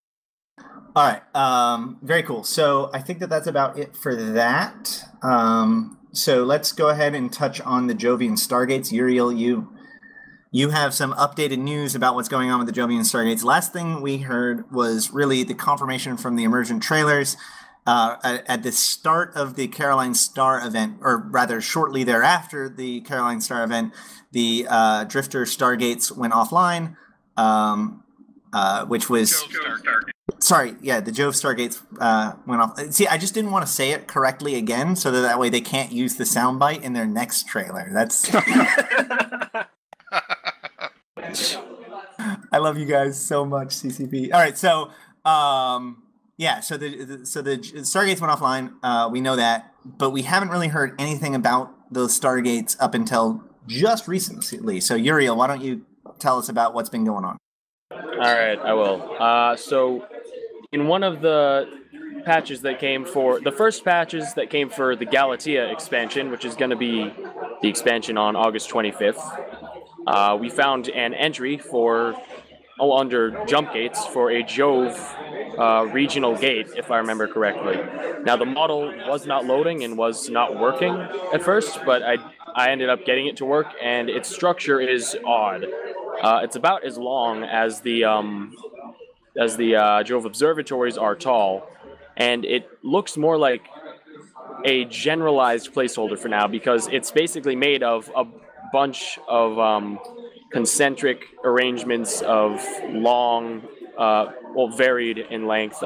All right. Very cool. So I think that that's about it for that. So let's go ahead and touch on the Jovian Stargates. Uriel, you have some updated news about what's going on with the Jovian Stargates. Last thing we heard was really the confirmation from the Emergent trailers at the start of the Caroline Star event, or rather shortly thereafter the Caroline Star event, the Drifter Stargates went offline, which was... Sorry, yeah, the Jove Stargates went off. See, I just didn't want to say it correctly again, so that way they can't use the soundbite in their next trailer. That's... I love you guys so much, CCP. All right, so... yeah, so the Stargates went offline. We know that, but we haven't really heard anything about those Stargates up until just recently. So Uriel, why don't you tell us about what's been going on? All right, I will. So in one of the patches that came for the first patches that came for the Galatea expansion, which is going to be the expansion on August 25th, we found an entry for. Oh, under jump gates for a Jove regional gate, if I remember correctly. Now, the model was not loading and was not working at first, but I ended up getting it to work, and its structure is odd. It's about as long as the Jove observatories are tall, and it looks more like a generalized placeholder for now because it's basically made of a bunch of... concentric arrangements of long, well, varied in length,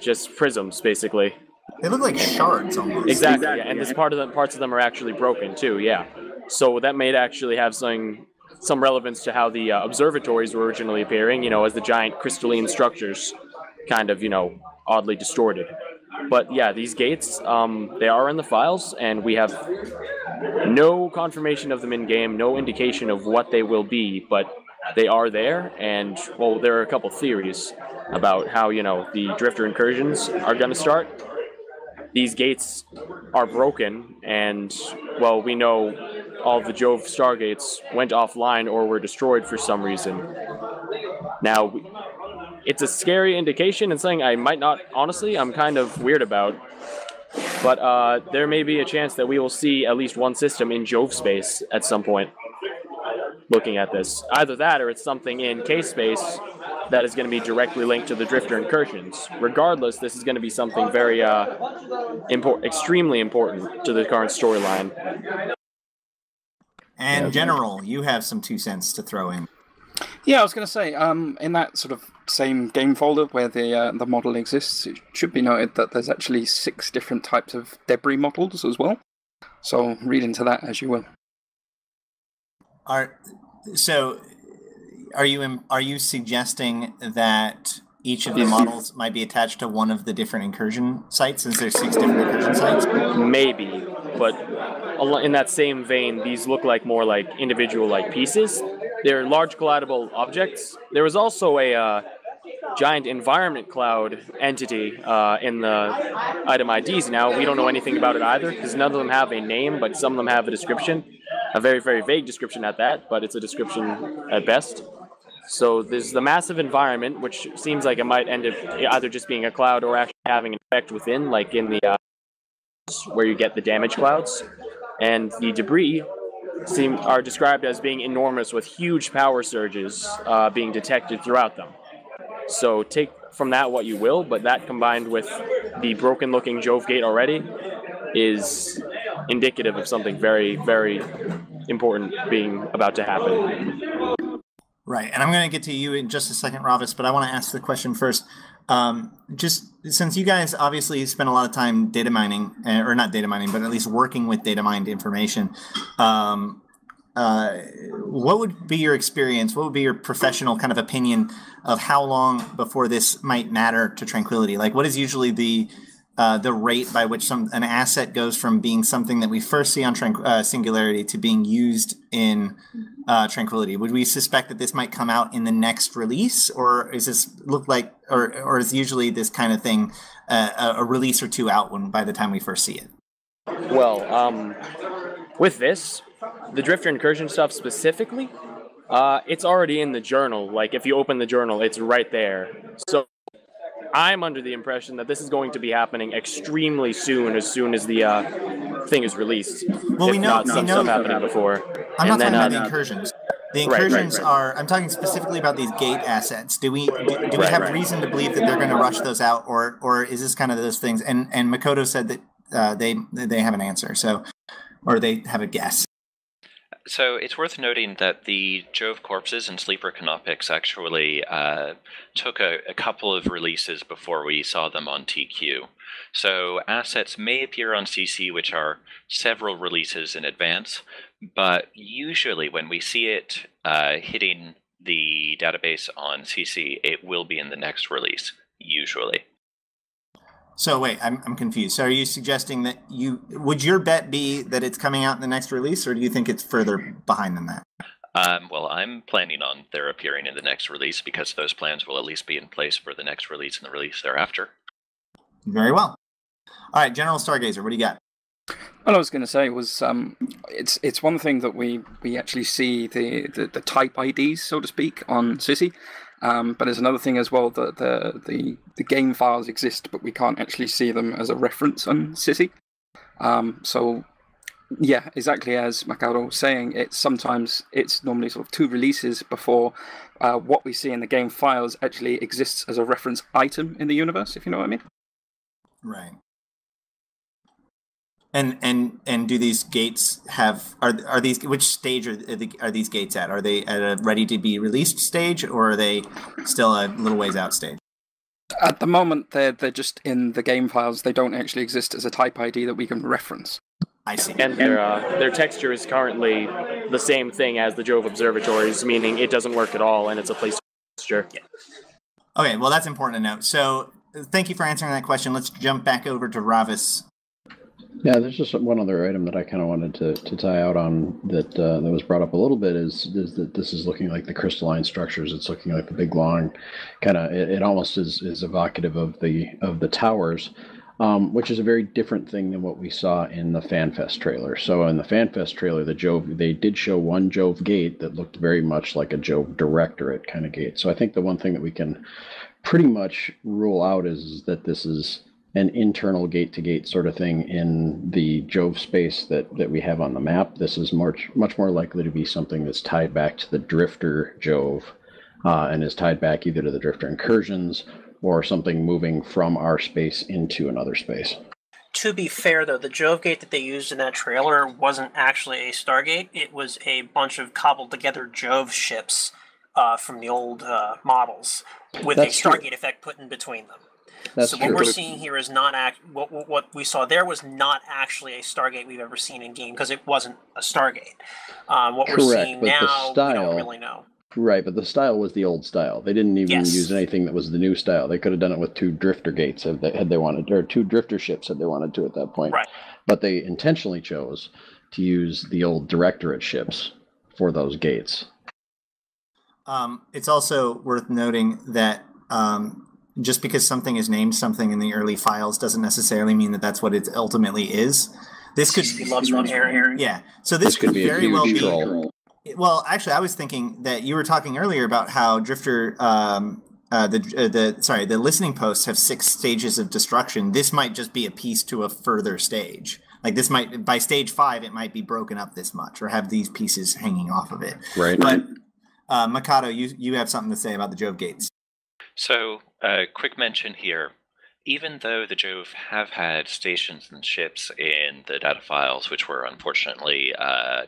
just prisms, basically. They look like shards, almost. Exactly, yeah. And this parts of them are actually broken too. Yeah, so that may actually have some relevance to how the observatories were originally appearing. You know, as the giant crystalline structures, kind of, you know, oddly distorted. But yeah, these gates, they are in the files, and we have no confirmation of them in-game, no indication of what they will be, but they are there, and, well, there are a couple theories about how, you know, the Drifter incursions are going to start. These gates are broken, and, well, we know all the Jove Stargates went offline or were destroyed for some reason. Now, it's a scary indication and something I might not, honestly, I'm kind of weird about. But there may be a chance that we will see at least one system in Jove space at some point looking at this. Either that or it's something in K-space that is going to be directly linked to the Drifter incursions. Regardless, this is going to be something very extremely important to the current storyline. And General, you have some 2 cents to throw in. Yeah, I was going to say, in that sort of same game folder where the model exists, it should be noted that there's actually 6 different types of debris models as well. So read into that as you will. So are you suggesting that each of the models might be attached to one of the different incursion sites, since there's 6 different incursion sites? Maybe, but in that same vein, these look like more like individual like pieces. They're large collidable objects. There was also a giant environment cloud entity in the item IDs. Now, we don't know anything about it either, because none of them have a name, but some of them have a description. A very, very vague description at that, but it's a description at best. So there's the massive environment, which seems like it might end up either just being a cloud or actually having an effect within, like in the where you get the damage clouds. And the debris are described as being enormous, with huge power surges being detected throughout them. So take from that what you will, but that combined with the broken-looking Jove gate already is indicative of something very, very important being about to happen. Right, and I'm going to get to you in just a second, Ravis, but I want to ask the question first. Just since you guys obviously spend a lot of time data mining, or not data mining, but at least working with data mined information, what would be your experience? What would be your professional kind of opinion of how long before this might matter to Tranquility? Like, what is usually the rate by which an asset goes from being something that we first see on Singularity to being used in Tranquility? Would we suspect that this might come out in the next release, or is this look like, or is usually this kind of thing a release or two out by the time we first see it? Well, with this, the Drifter Incursion stuff specifically, it's already in the journal. Like, if you open the journal, it's right there. So I'm under the impression that this is going to be happening extremely soon as the thing is released. Well, we know some stuff happening before. I'm not talking about the incursions. The incursions are, I'm talking specifically about these gate assets. Do we have reason to believe that they're going to rush those out, or is this kind of those things? And Makoto said that they have an answer, so, or they have a guess. So it's worth noting that the Jove corpses and Sleeper Canopics actually took a couple of releases before we saw them on TQ. So assets may appear on CC, which are several releases in advance, but usually when we see it hitting the database on CC, it will be in the next release, usually. So wait, I'm confused. So are you suggesting that would your bet be that it's coming out in the next release, or do you think it's further behind than that? Well, I'm planning on their appearing in the next release, because those plans will at least be in place for the next release and the release thereafter. Very well. All right, General Stargazer, what do you got? What I was going to say was, it's one thing that we actually see the type IDs, so to speak, on CC. But there's another thing as well, that the game files exist, but we can't actually see them as a reference on CC. So, yeah, exactly as Makoto was saying, it's normally sort of 2 releases before what we see in the game files actually exists as a reference item in the universe, if you know what I mean. Right. And do these gates have are these which stage are these gates at? Are they at a ready to be released stage, or are they still a little ways out stage? At the moment, they're just in the game files. They don't actually exist as a type ID that we can reference. I see. And their texture is currently the same thing as the Jove observatories, meaning it doesn't work at all, and it's a placeholder texture. Yeah. Okay, well that's important to note. So thank you for answering that question. Let's jump back over to Ravis. Yeah, there's just one other item that I kind of wanted to tie out on that was brought up a little bit is that this is looking like the crystalline structures. It's looking like the big long kind of. It almost is evocative of the towers. which is a very different thing than what we saw in the FanFest trailer. So in the FanFest trailer, they did show one Jove gate that looked very much like a Jove Directorate kind of gate. So I think the one thing that we can pretty much rule out is that this is an internal gate-to-gate sort of thing in the Jove space that we have on the map. This is much more likely to be something that's tied back to the Drifter Jove, and is tied back either to the Drifter incursions or something moving from our space into another space. To be fair, though, the Jove gate that they used in that trailer wasn't actually a Stargate. It was a bunch of cobbled-together Jove ships from the old models with a Stargate effect put in between them. So what we're seeing here is not what we saw there was not actually a Stargate we've ever seen in game, because it wasn't a Stargate. What we're seeing now, we don't really know. Right, but the style was the old style. They didn't even use anything that was the new style. They could have done it with two Drifter gates had they wanted, or two Drifter ships had they wanted to at that point. Right. But they intentionally chose to use the old Directorate ships for those gates. It's also worth noting that. Just because something is named something in the early files doesn't necessarily mean that that's what it ultimately is. This could be yeah. So this could very well be. Well, actually, I was thinking that you were talking earlier about how Drifter, the listening posts have 6 stages of destruction. This might just be a piece to a further stage. Like this might, by stage 5, it might be broken up this much or have these pieces hanging off of it. Right. But Mikado, you have something to say about the Jove gates. So, quick mention here. Even though the Jove have had stations and ships in the data files, which were unfortunately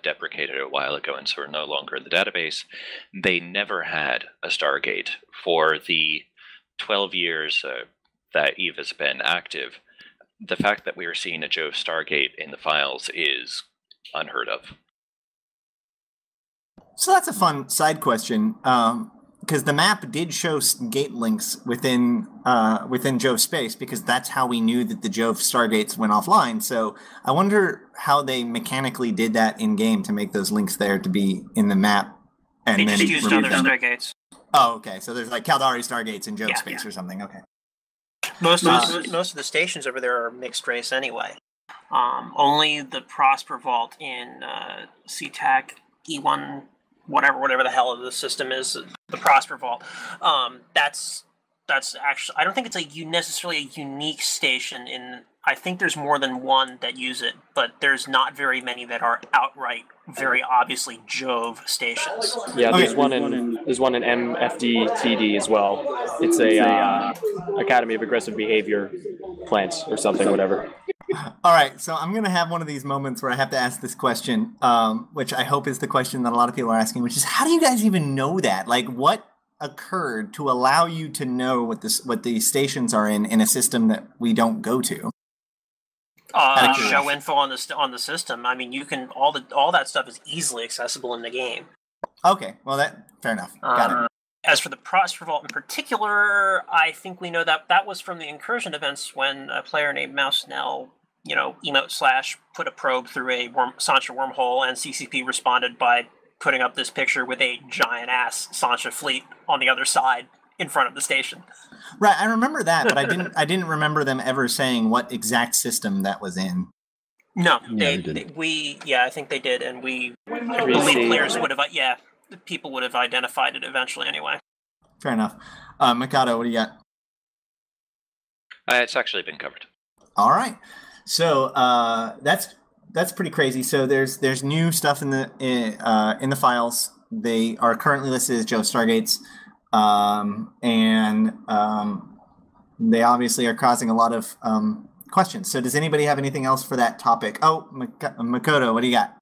deprecated a while ago and so are no longer in the database, they never had a Stargate. For the 12 years that EVE has been active, the fact that we are seeing a Jove Stargate in the files is unheard of. So that's a fun side question. Because the map did show gate links within Jove space, because that's how we knew that the Jove Stargates went offline. So I wonder how they mechanically did that in game to make those links there to be in the map. And they just used other Stargates. Oh, okay. So there's like Caldari Stargates in Jove space or something. Okay. Most of the stations over there are mixed race anyway. Only the Prosper Vault in SeaTac E1. Whatever the hell the system is, the Prosper Vault. That's actually, I don't think it's necessarily a unique station. I think there's more than one that use it, but there's not very many that are outright, very obviously Jove stations. Yeah, there's one in MFDTD as well. It's a Academy of Aggressive Behavior plants or something, whatever. All right, so I'm going to have one of these moments where I have to ask this question, which I hope is the question that a lot of people are asking, which is, how do you guys even know that? Like, what occurred to allow you to know what the stations are in a system that we don't go to? Show info on the system. I mean, you can all that stuff is easily accessible in the game. Okay, well, fair enough. Got it. As for the Prosper Vault in particular, I think we know that was from the incursion events when a player named MouseNell, emote / put a probe through a Sancha wormhole, and CCP responded by putting up this picture with a giant-ass Sancha fleet on the other side in front of the station. Right, I remember that, but I didn't remember them ever saying what exact system that was in. No, I think they did, and I believe players would have, people would have identified it eventually anyway. Fair enough. Mikado, what do you got? It's actually been covered. All right. So that's pretty crazy. So there's new stuff in the files. They are currently listed as Jove Stargates, and they obviously are causing a lot of questions. So does anybody have anything else for that topic? Oh, Mikado, what do you got?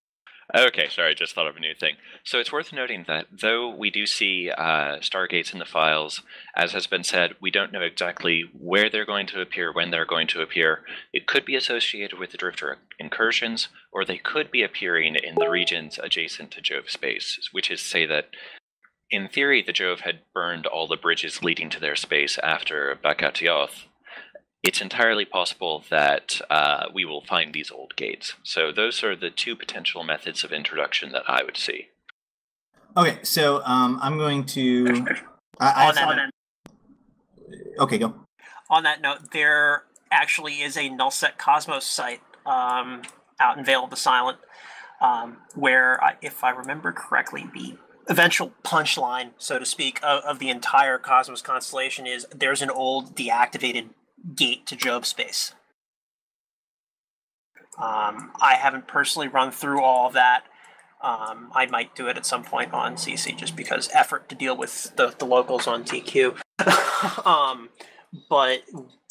Okay, sorry, just thought of a new thing. So it's worth noting that though we do see Stargates in the files, as has been said, we don't know exactly where they're going to appear, when they're going to appear. It could be associated with the Drifter incursions, or they could be appearing in the regions adjacent to Jove space, which is to say that, in theory, the Jove had burned all the bridges leading to their space after Bakatioth. It's entirely possible that we will find these old gates. So those are the two potential methods of introduction that I would see. Okay, so I'm going to... On that note, there actually is a nullsec Cosmos site out in Veil of the Silent, where, if I remember correctly, the eventual punchline, so to speak, of the entire Cosmos constellation is there's an old deactivated gate to Job space. I haven't personally run through all of that. I might do it at some point on CC just because effort to deal with the locals on TQ. But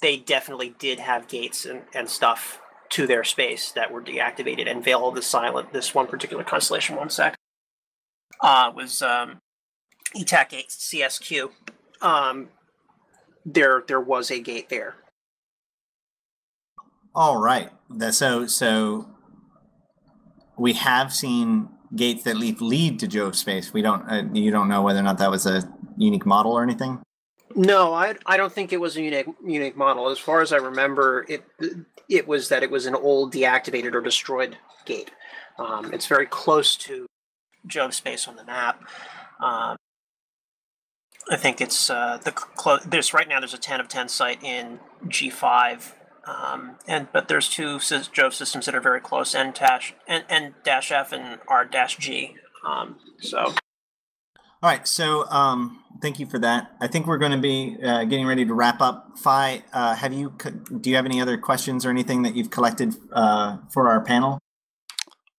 they definitely did have gates and stuff to their space that were deactivated, and Veil of the Silent, this one particular constellation, was ETAC CSQ. There was a gate there. All right. So we have seen gates that lead to Jove space. We don't. You don't know whether or not that was a unique model or anything. No, I don't think it was a unique model. As far as I remember, it was that it was an old deactivated or destroyed gate. It's very close to Jove space on the map. I think it's there's right now there's a 10 of 10 site in G5, but there's two Jove systems that are very close, N-F and R-G. All right, so thank you for that. I think we're going to be getting ready to wrap up. Phi, do you have any other questions or anything that you've collected for our panel?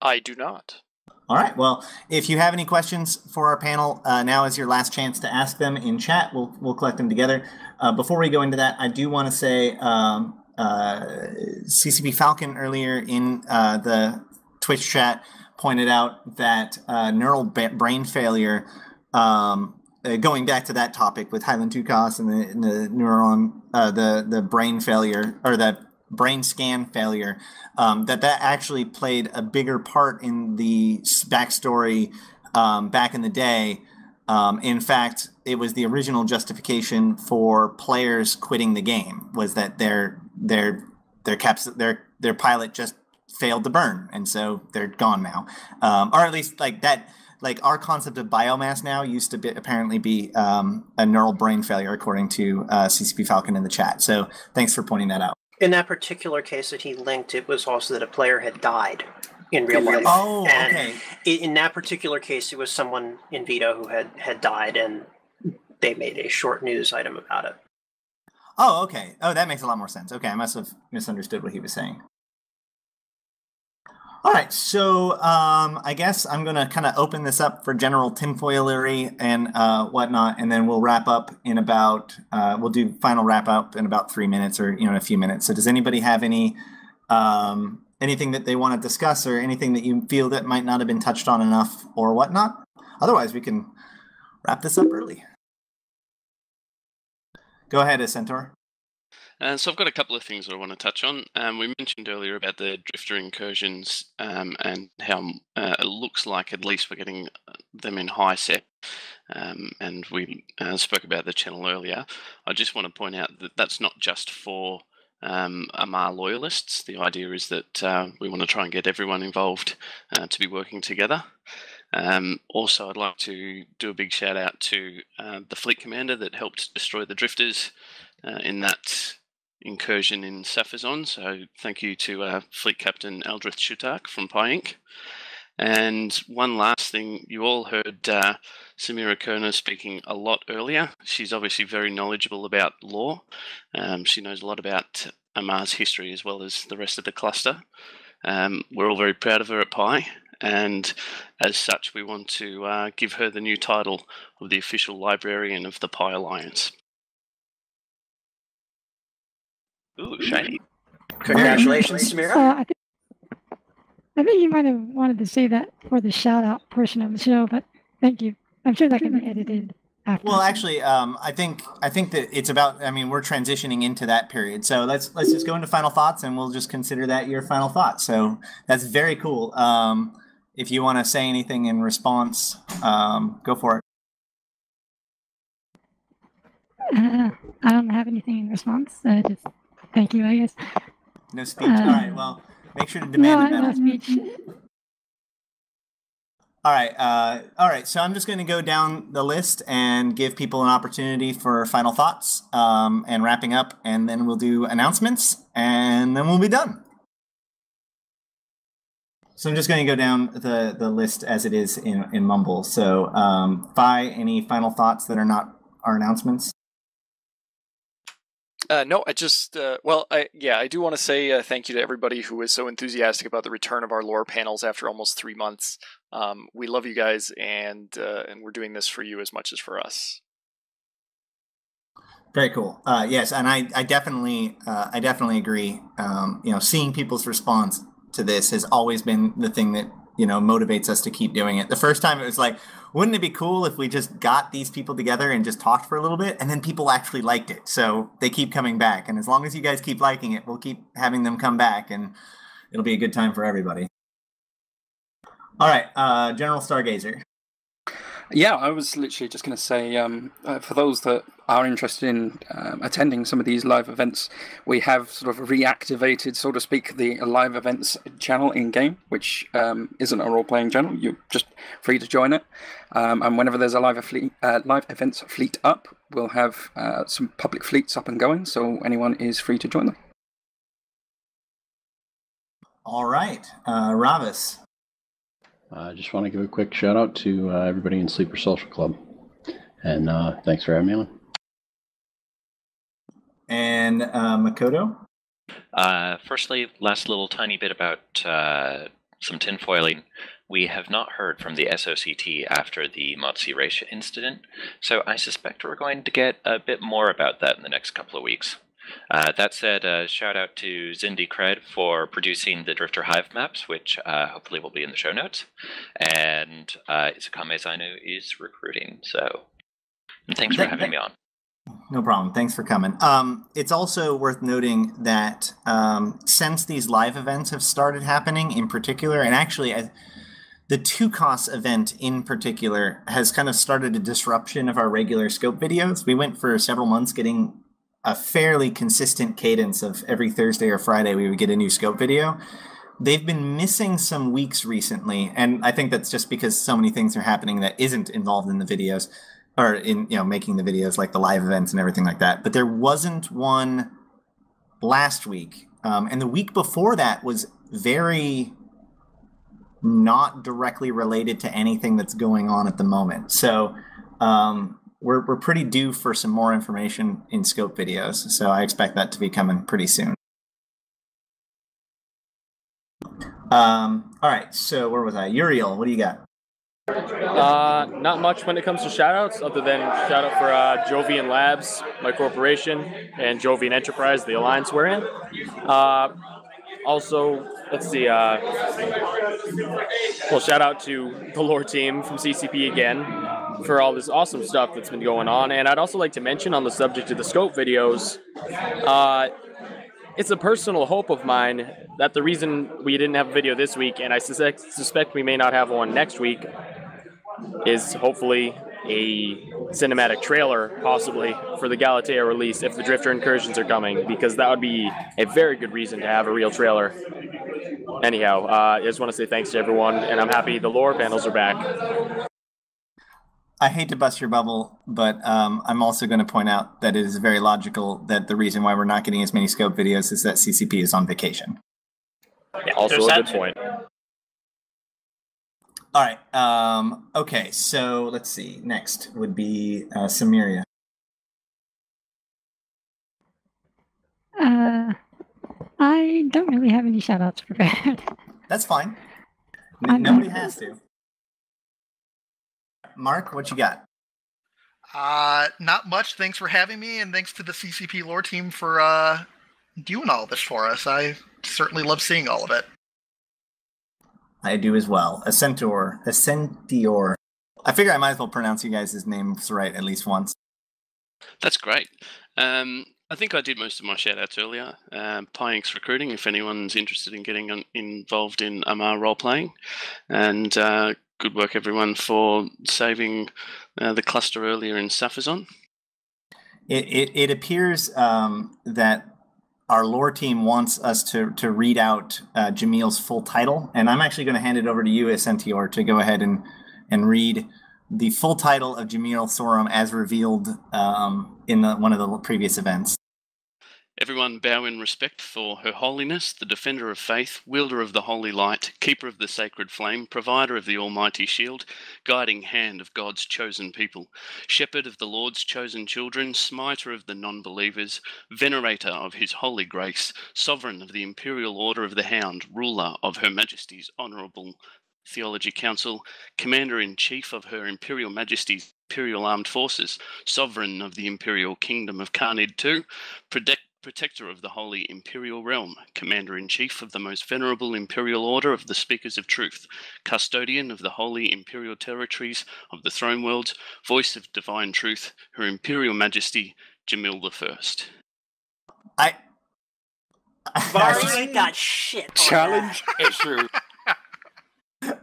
I do not. All right, well, if you have any questions for our panel, now is your last chance to ask them in chat. We'll collect them together. Before we go into that, I do want to say CCP Falcon earlier in the Twitch chat pointed out that neural brain failure, going back to that topic with Highland Tukas and the neuron, the brain failure or the brain scan failure, that actually played a bigger part in the backstory back in the day. In fact, it was the original justification for players quitting the game was that their pilot just failed to burn, and so they're gone now, or at least like that. Like our concept of biomass now used to apparently be a neural brain failure, according to CCP Falcon in the chat. So thanks for pointing that out. In that particular case that he linked, it was also that a player had died in real life. Oh, and okay. In that particular case, it was someone in Vito who had died, and they made a short news item about it. Oh, okay. Oh, that makes a lot more sense. Okay, I must have misunderstood what he was saying. All right, so I guess I'm going to kind of open this up for general tinfoilery and whatnot, and then we'll wrap up in about we'll do final wrap up in about 3 minutes or a few minutes. So does anybody have any anything that they want to discuss or anything that you feel that might not have been touched on enough or whatnot? Otherwise, we can wrap this up early. Go ahead, Ascentor. So I've got a couple of things I want to touch on. We mentioned earlier about the drifter incursions and how it looks like at least we're getting them in high sec. And we spoke about the channel earlier. I just want to point out that that's not just for Amar loyalists. The idea is that we want to try and get everyone involved to be working together. Also, I'd like to do a big shout out to the fleet commander that helped destroy the drifters in that incursion in Safazon. So thank you to Fleet Captain Aldrith Shutark from Pi Inc. And one last thing, you all heard Samira Kerner speaking a lot earlier. She's obviously very knowledgeable about lore. She knows a lot about Amar's history as well as the rest of the cluster. We're all very proud of her at Pi, and as such, we want to give her the new title of the official librarian of the Pi Alliance. Ooh, shiny. Congratulations, Samira. I think you might have wanted to say that for the shout-out portion of the show, but thank you. I'm sure that can be edited after. Well, actually, I think that it's about, I mean, we're transitioning into that period. So let's just go into final thoughts, and we'll just consider that your final thought. So that's very cool. If you want to say anything in response, go for it. I don't have anything in response. Just thank you, I guess. No speech. All right. Well, make sure to demand a better speech. All right. So I'm just going to go down the list and give people an opportunity for final thoughts and wrapping up, and then we'll do announcements, and then we'll be done. So I'm just going to go down the list as it is in Mumble. So, Vi, any final thoughts that are not our announcements? No, I just, I do want to say thank you to everybody who is so enthusiastic about the return of our lore panels after almost 3 months. We love you guys, and we're doing this for you as much as for us. Very cool. Yes, and I definitely agree. Seeing people's response to this has always been the thing that motivates us to keep doing it. The first time it was like, wouldn't it be cool if we just got these people together and just talked for a little bit? And then people actually liked it. So they keep coming back. And as long as you guys keep liking it, we'll keep having them come back, and it'll be a good time for everybody. All right, General Stargazer. Yeah, I was literally just going to say, for those that are interested in attending some of these live events, we have sort of reactivated, so to speak, the live events channel in-game, which isn't a role-playing channel. You're just free to join it. And whenever there's a live events fleet up, we'll have some public fleets up and going, so anyone is free to join them. All right, Ravis. I just want to give a quick shout out to everybody in Sleeper Social Club, and thanks for having me on. And Makoto? Firstly, last little tiny bit about some tinfoiling. We have not heard from the SOCT after the Motsi Ratia incident, so I suspect we're going to get a bit more about that in the next couple of weeks. That said, shout out to Zindi Cred for producing the Drifter Hive maps, which hopefully will be in the show notes. And Izakame Zainu is recruiting, so thanks for having me on. No problem. Thanks for coming. It's also worth noting that since these live events have started happening in particular, and actually the Tukos event in particular has kind of started a disruption of our regular scope videos. We went for several months getting a fairly consistent cadence of every Thursday or Friday we would get a new scope video. They've been missing some weeks recently, and I think that's just because so many things are happening that isn't involved in the videos or in making the videos, like the live events and everything like that. But there wasn't one last week, and the week before that was very not directly related to anything that's going on at the moment. So We're pretty due for some more information in scope videos, so I expect that to be coming pretty soon. All right, so where was I? Uriel, what do you got? Not much when it comes to shout-outs, other than shout-out for Jovian Labs, my corporation, and Jovian Enterprise, the alliance we're in. Also, let's see, well, shout out to the lore team from CCP again for all this awesome stuff that's been going on. And I'd also like to mention, on the subject of the scope videos, it's a personal hope of mine that the reason we didn't have a video this week, and I suspect we may not have one next week, is hopefully a cinematic trailer, possibly, for the Galatea release if the Drifter incursions are coming, because that would be a very good reason to have a real trailer. Anyhow, I just want to say thanks to everyone, and I'm happy the lore panels are back. I hate to bust your bubble, but I'm also going to point out that it is very logical that the reason why we're not getting as many scope videos is that CCP is on vacation. Yeah, also a good point. All right. Okay. So let's see. Next would be Samiria. I don't really have any shout outs prepared. That's fine. Nobody has to. Mark, what you got? Not much. Thanks for having me, and thanks to the CCP lore team for doing all this for us. I certainly love seeing all of it. I do as well. Ascentior. I figure I might as well pronounce you guys' names right at least once. That's great. I think I did most of my shout-outs earlier. Pyinx Recruiting, if anyone's interested in getting involved in Amar role-playing. And good work, everyone, for saving the cluster earlier in Safazon. It appears that our lore team wants us to read out Jamil's full title, and I'm actually going to hand it over to you, Ascentior, to go ahead and read the full title of Jamil Thorum as revealed in one of the previous events. Everyone bow in respect for Her Holiness, the Defender of Faith, Wielder of the Holy Light, Keeper of the Sacred Flame, Provider of the Almighty Shield, Guiding Hand of God's Chosen People, Shepherd of the Lord's Chosen Children, Smiter of the Non-Believers, Venerator of His Holy Grace, Sovereign of the Imperial Order of the Hound, Ruler of Her Majesty's Honourable Theology Council, Commander-in-Chief of Her Imperial Majesty's Imperial Armed Forces, Sovereign of the Imperial Kingdom of Kharnid II, Protector of the Holy Imperial Realm, Commander-in-Chief of the Most Venerable Imperial Order of the Speakers of Truth, Custodian of the Holy Imperial Territories of the Throne Worlds, Voice of Divine Truth, Her Imperial Majesty, Jamil the First. I ain't got shit. Challenge issue.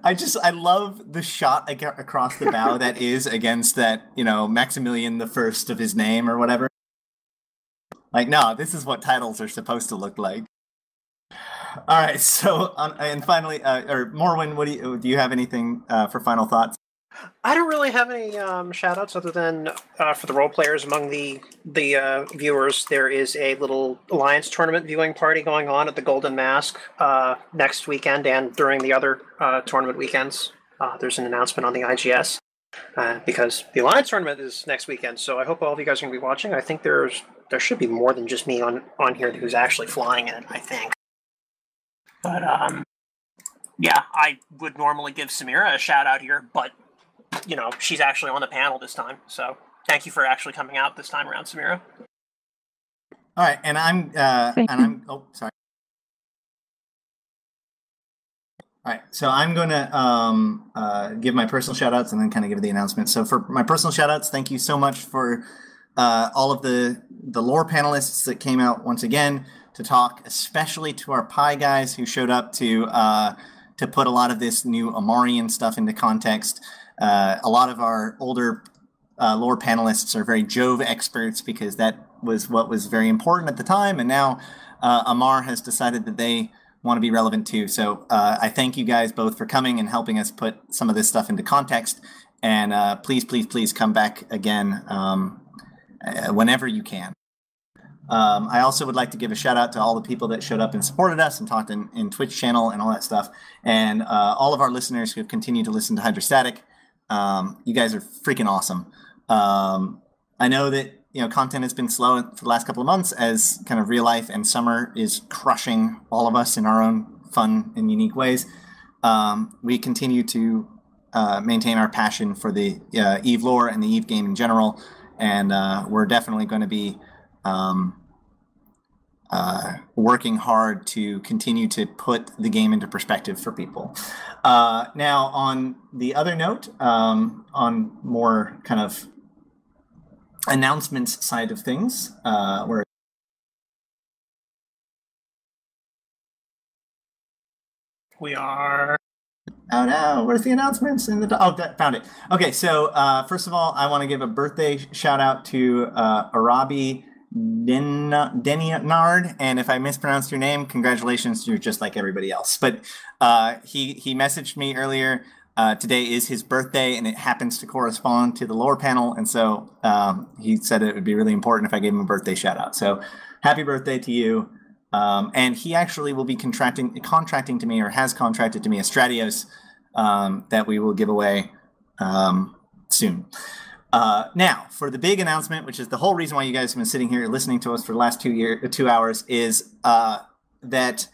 I love the shot across the bow that is against that, you know, Maximilian the First of his name or whatever. Like, no, this is what titles are supposed to look like. All right, so, and finally, Morwen, what do you have anything for final thoughts? I don't really have any shout-outs other than for the role players among the viewers, there is a little Alliance tournament viewing party going on at the Golden Mask next weekend and during the other tournament weekends. There's an announcement on the IGS. Because the Alliance tournament is next weekend, so I hope all of you guys are going to be watching. I think there should be more than just me on here who's actually flying in it, I think. But, yeah, I would normally give Samira a shout-out here, but, you know, she's actually on the panel this time, so thank you for actually coming out this time around, Samira. All right, and oh, sorry. All right, so I'm going to give my personal shout-outs and then kind of give the announcement. So for my personal shout-outs, thank you so much for all of the lore panelists that came out once again to talk, especially to our Pi guys who showed up to put a lot of this new Amarian stuff into context. A lot of our older lore panelists are very Jove experts because that was what was very important at the time, and now Amar has decided that they want to be relevant too. So I thank you guys both for coming and helping us put some of this stuff into context. And please, please, please come back again whenever you can. I also would like to give a shout out to all the people that showed up and supported us and talked in Twitch channel and all that stuff. And all of our listeners who have continued to listen to Hydrostatic. You guys are freaking awesome. I know that content has been slow for the last couple of months as kind of real life and summer is crushing all of us in our own fun and unique ways. We continue to maintain our passion for the Eve lore and the Eve game in general, and we're definitely going to be working hard to continue to put the game into perspective for people. Now, on the other note, on more kind of announcements side of things, where we are. Oh no, where's the announcements? Oh, found it. Okay, so first of all, I want to give a birthday shout out to Arabi Denard, and if I mispronounced your name, congratulations, you're just like everybody else. But he messaged me earlier. Today is his birthday, and it happens to correspond to the lore panel, and so he said it would be really important if I gave him a birthday shout-out. So happy birthday to you. And he actually will be contracting to me, or has contracted to me, a Stratios that we will give away soon. Now, for the big announcement, which is the whole reason why you guys have been sitting here listening to us for the last 2 hours, is that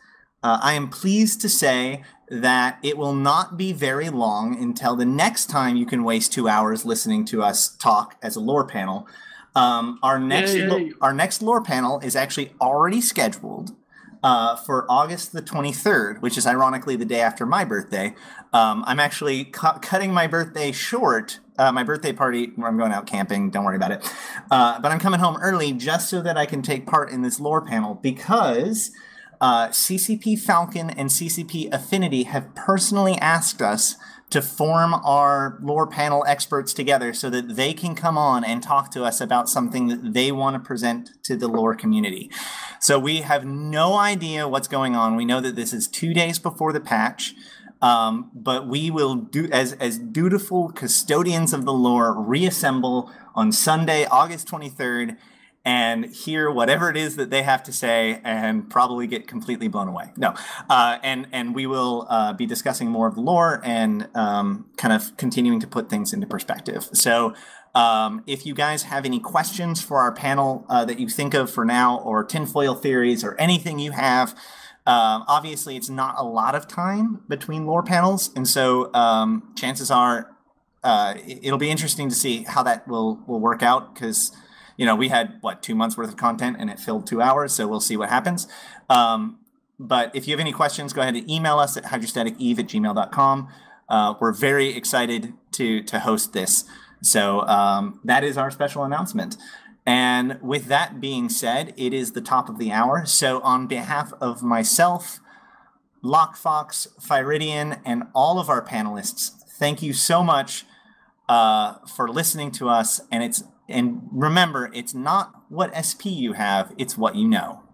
I am pleased to say that it will not be very long until the next time you can waste 2 hours listening to us talk as a lore panel. Our next lore panel is actually already scheduled for August the 23rd, which is ironically the day after my birthday. I'm actually cutting my birthday short, my birthday party, where I'm going out camping, don't worry about it. But I'm coming home early just so that I can take part in this lore panel because CCP Falcon and CCP Affinity have personally asked us to form our lore panel experts together so that they can come on and talk to us about something that they want to present to the lore community. So we have no idea what's going on. We know that this is 2 days before the patch, but we will, do as dutiful custodians of the lore, reassemble on Sunday, August 23rd, and hear whatever it is that they have to say and probably get completely blown away. No, and we will be discussing more of the lore and kind of continuing to put things into perspective. So if you guys have any questions for our panel that you think of for now, or tinfoil theories or anything you have, obviously it's not a lot of time between lore panels. And so chances are it'll be interesting to see how that will work out, because you know, we had, what, 2 months worth of content and it filled 2 hours, so we'll see what happens. But if you have any questions, go ahead and email us at hydrostaticeve@gmail.com. We're very excited to host this. So that is our special announcement. And with that being said, it is the top of the hour. So on behalf of myself, Lockfox, Fyridian, and all of our panelists, thank you so much for listening to us. And remember, it's not what SP you have, it's what you know.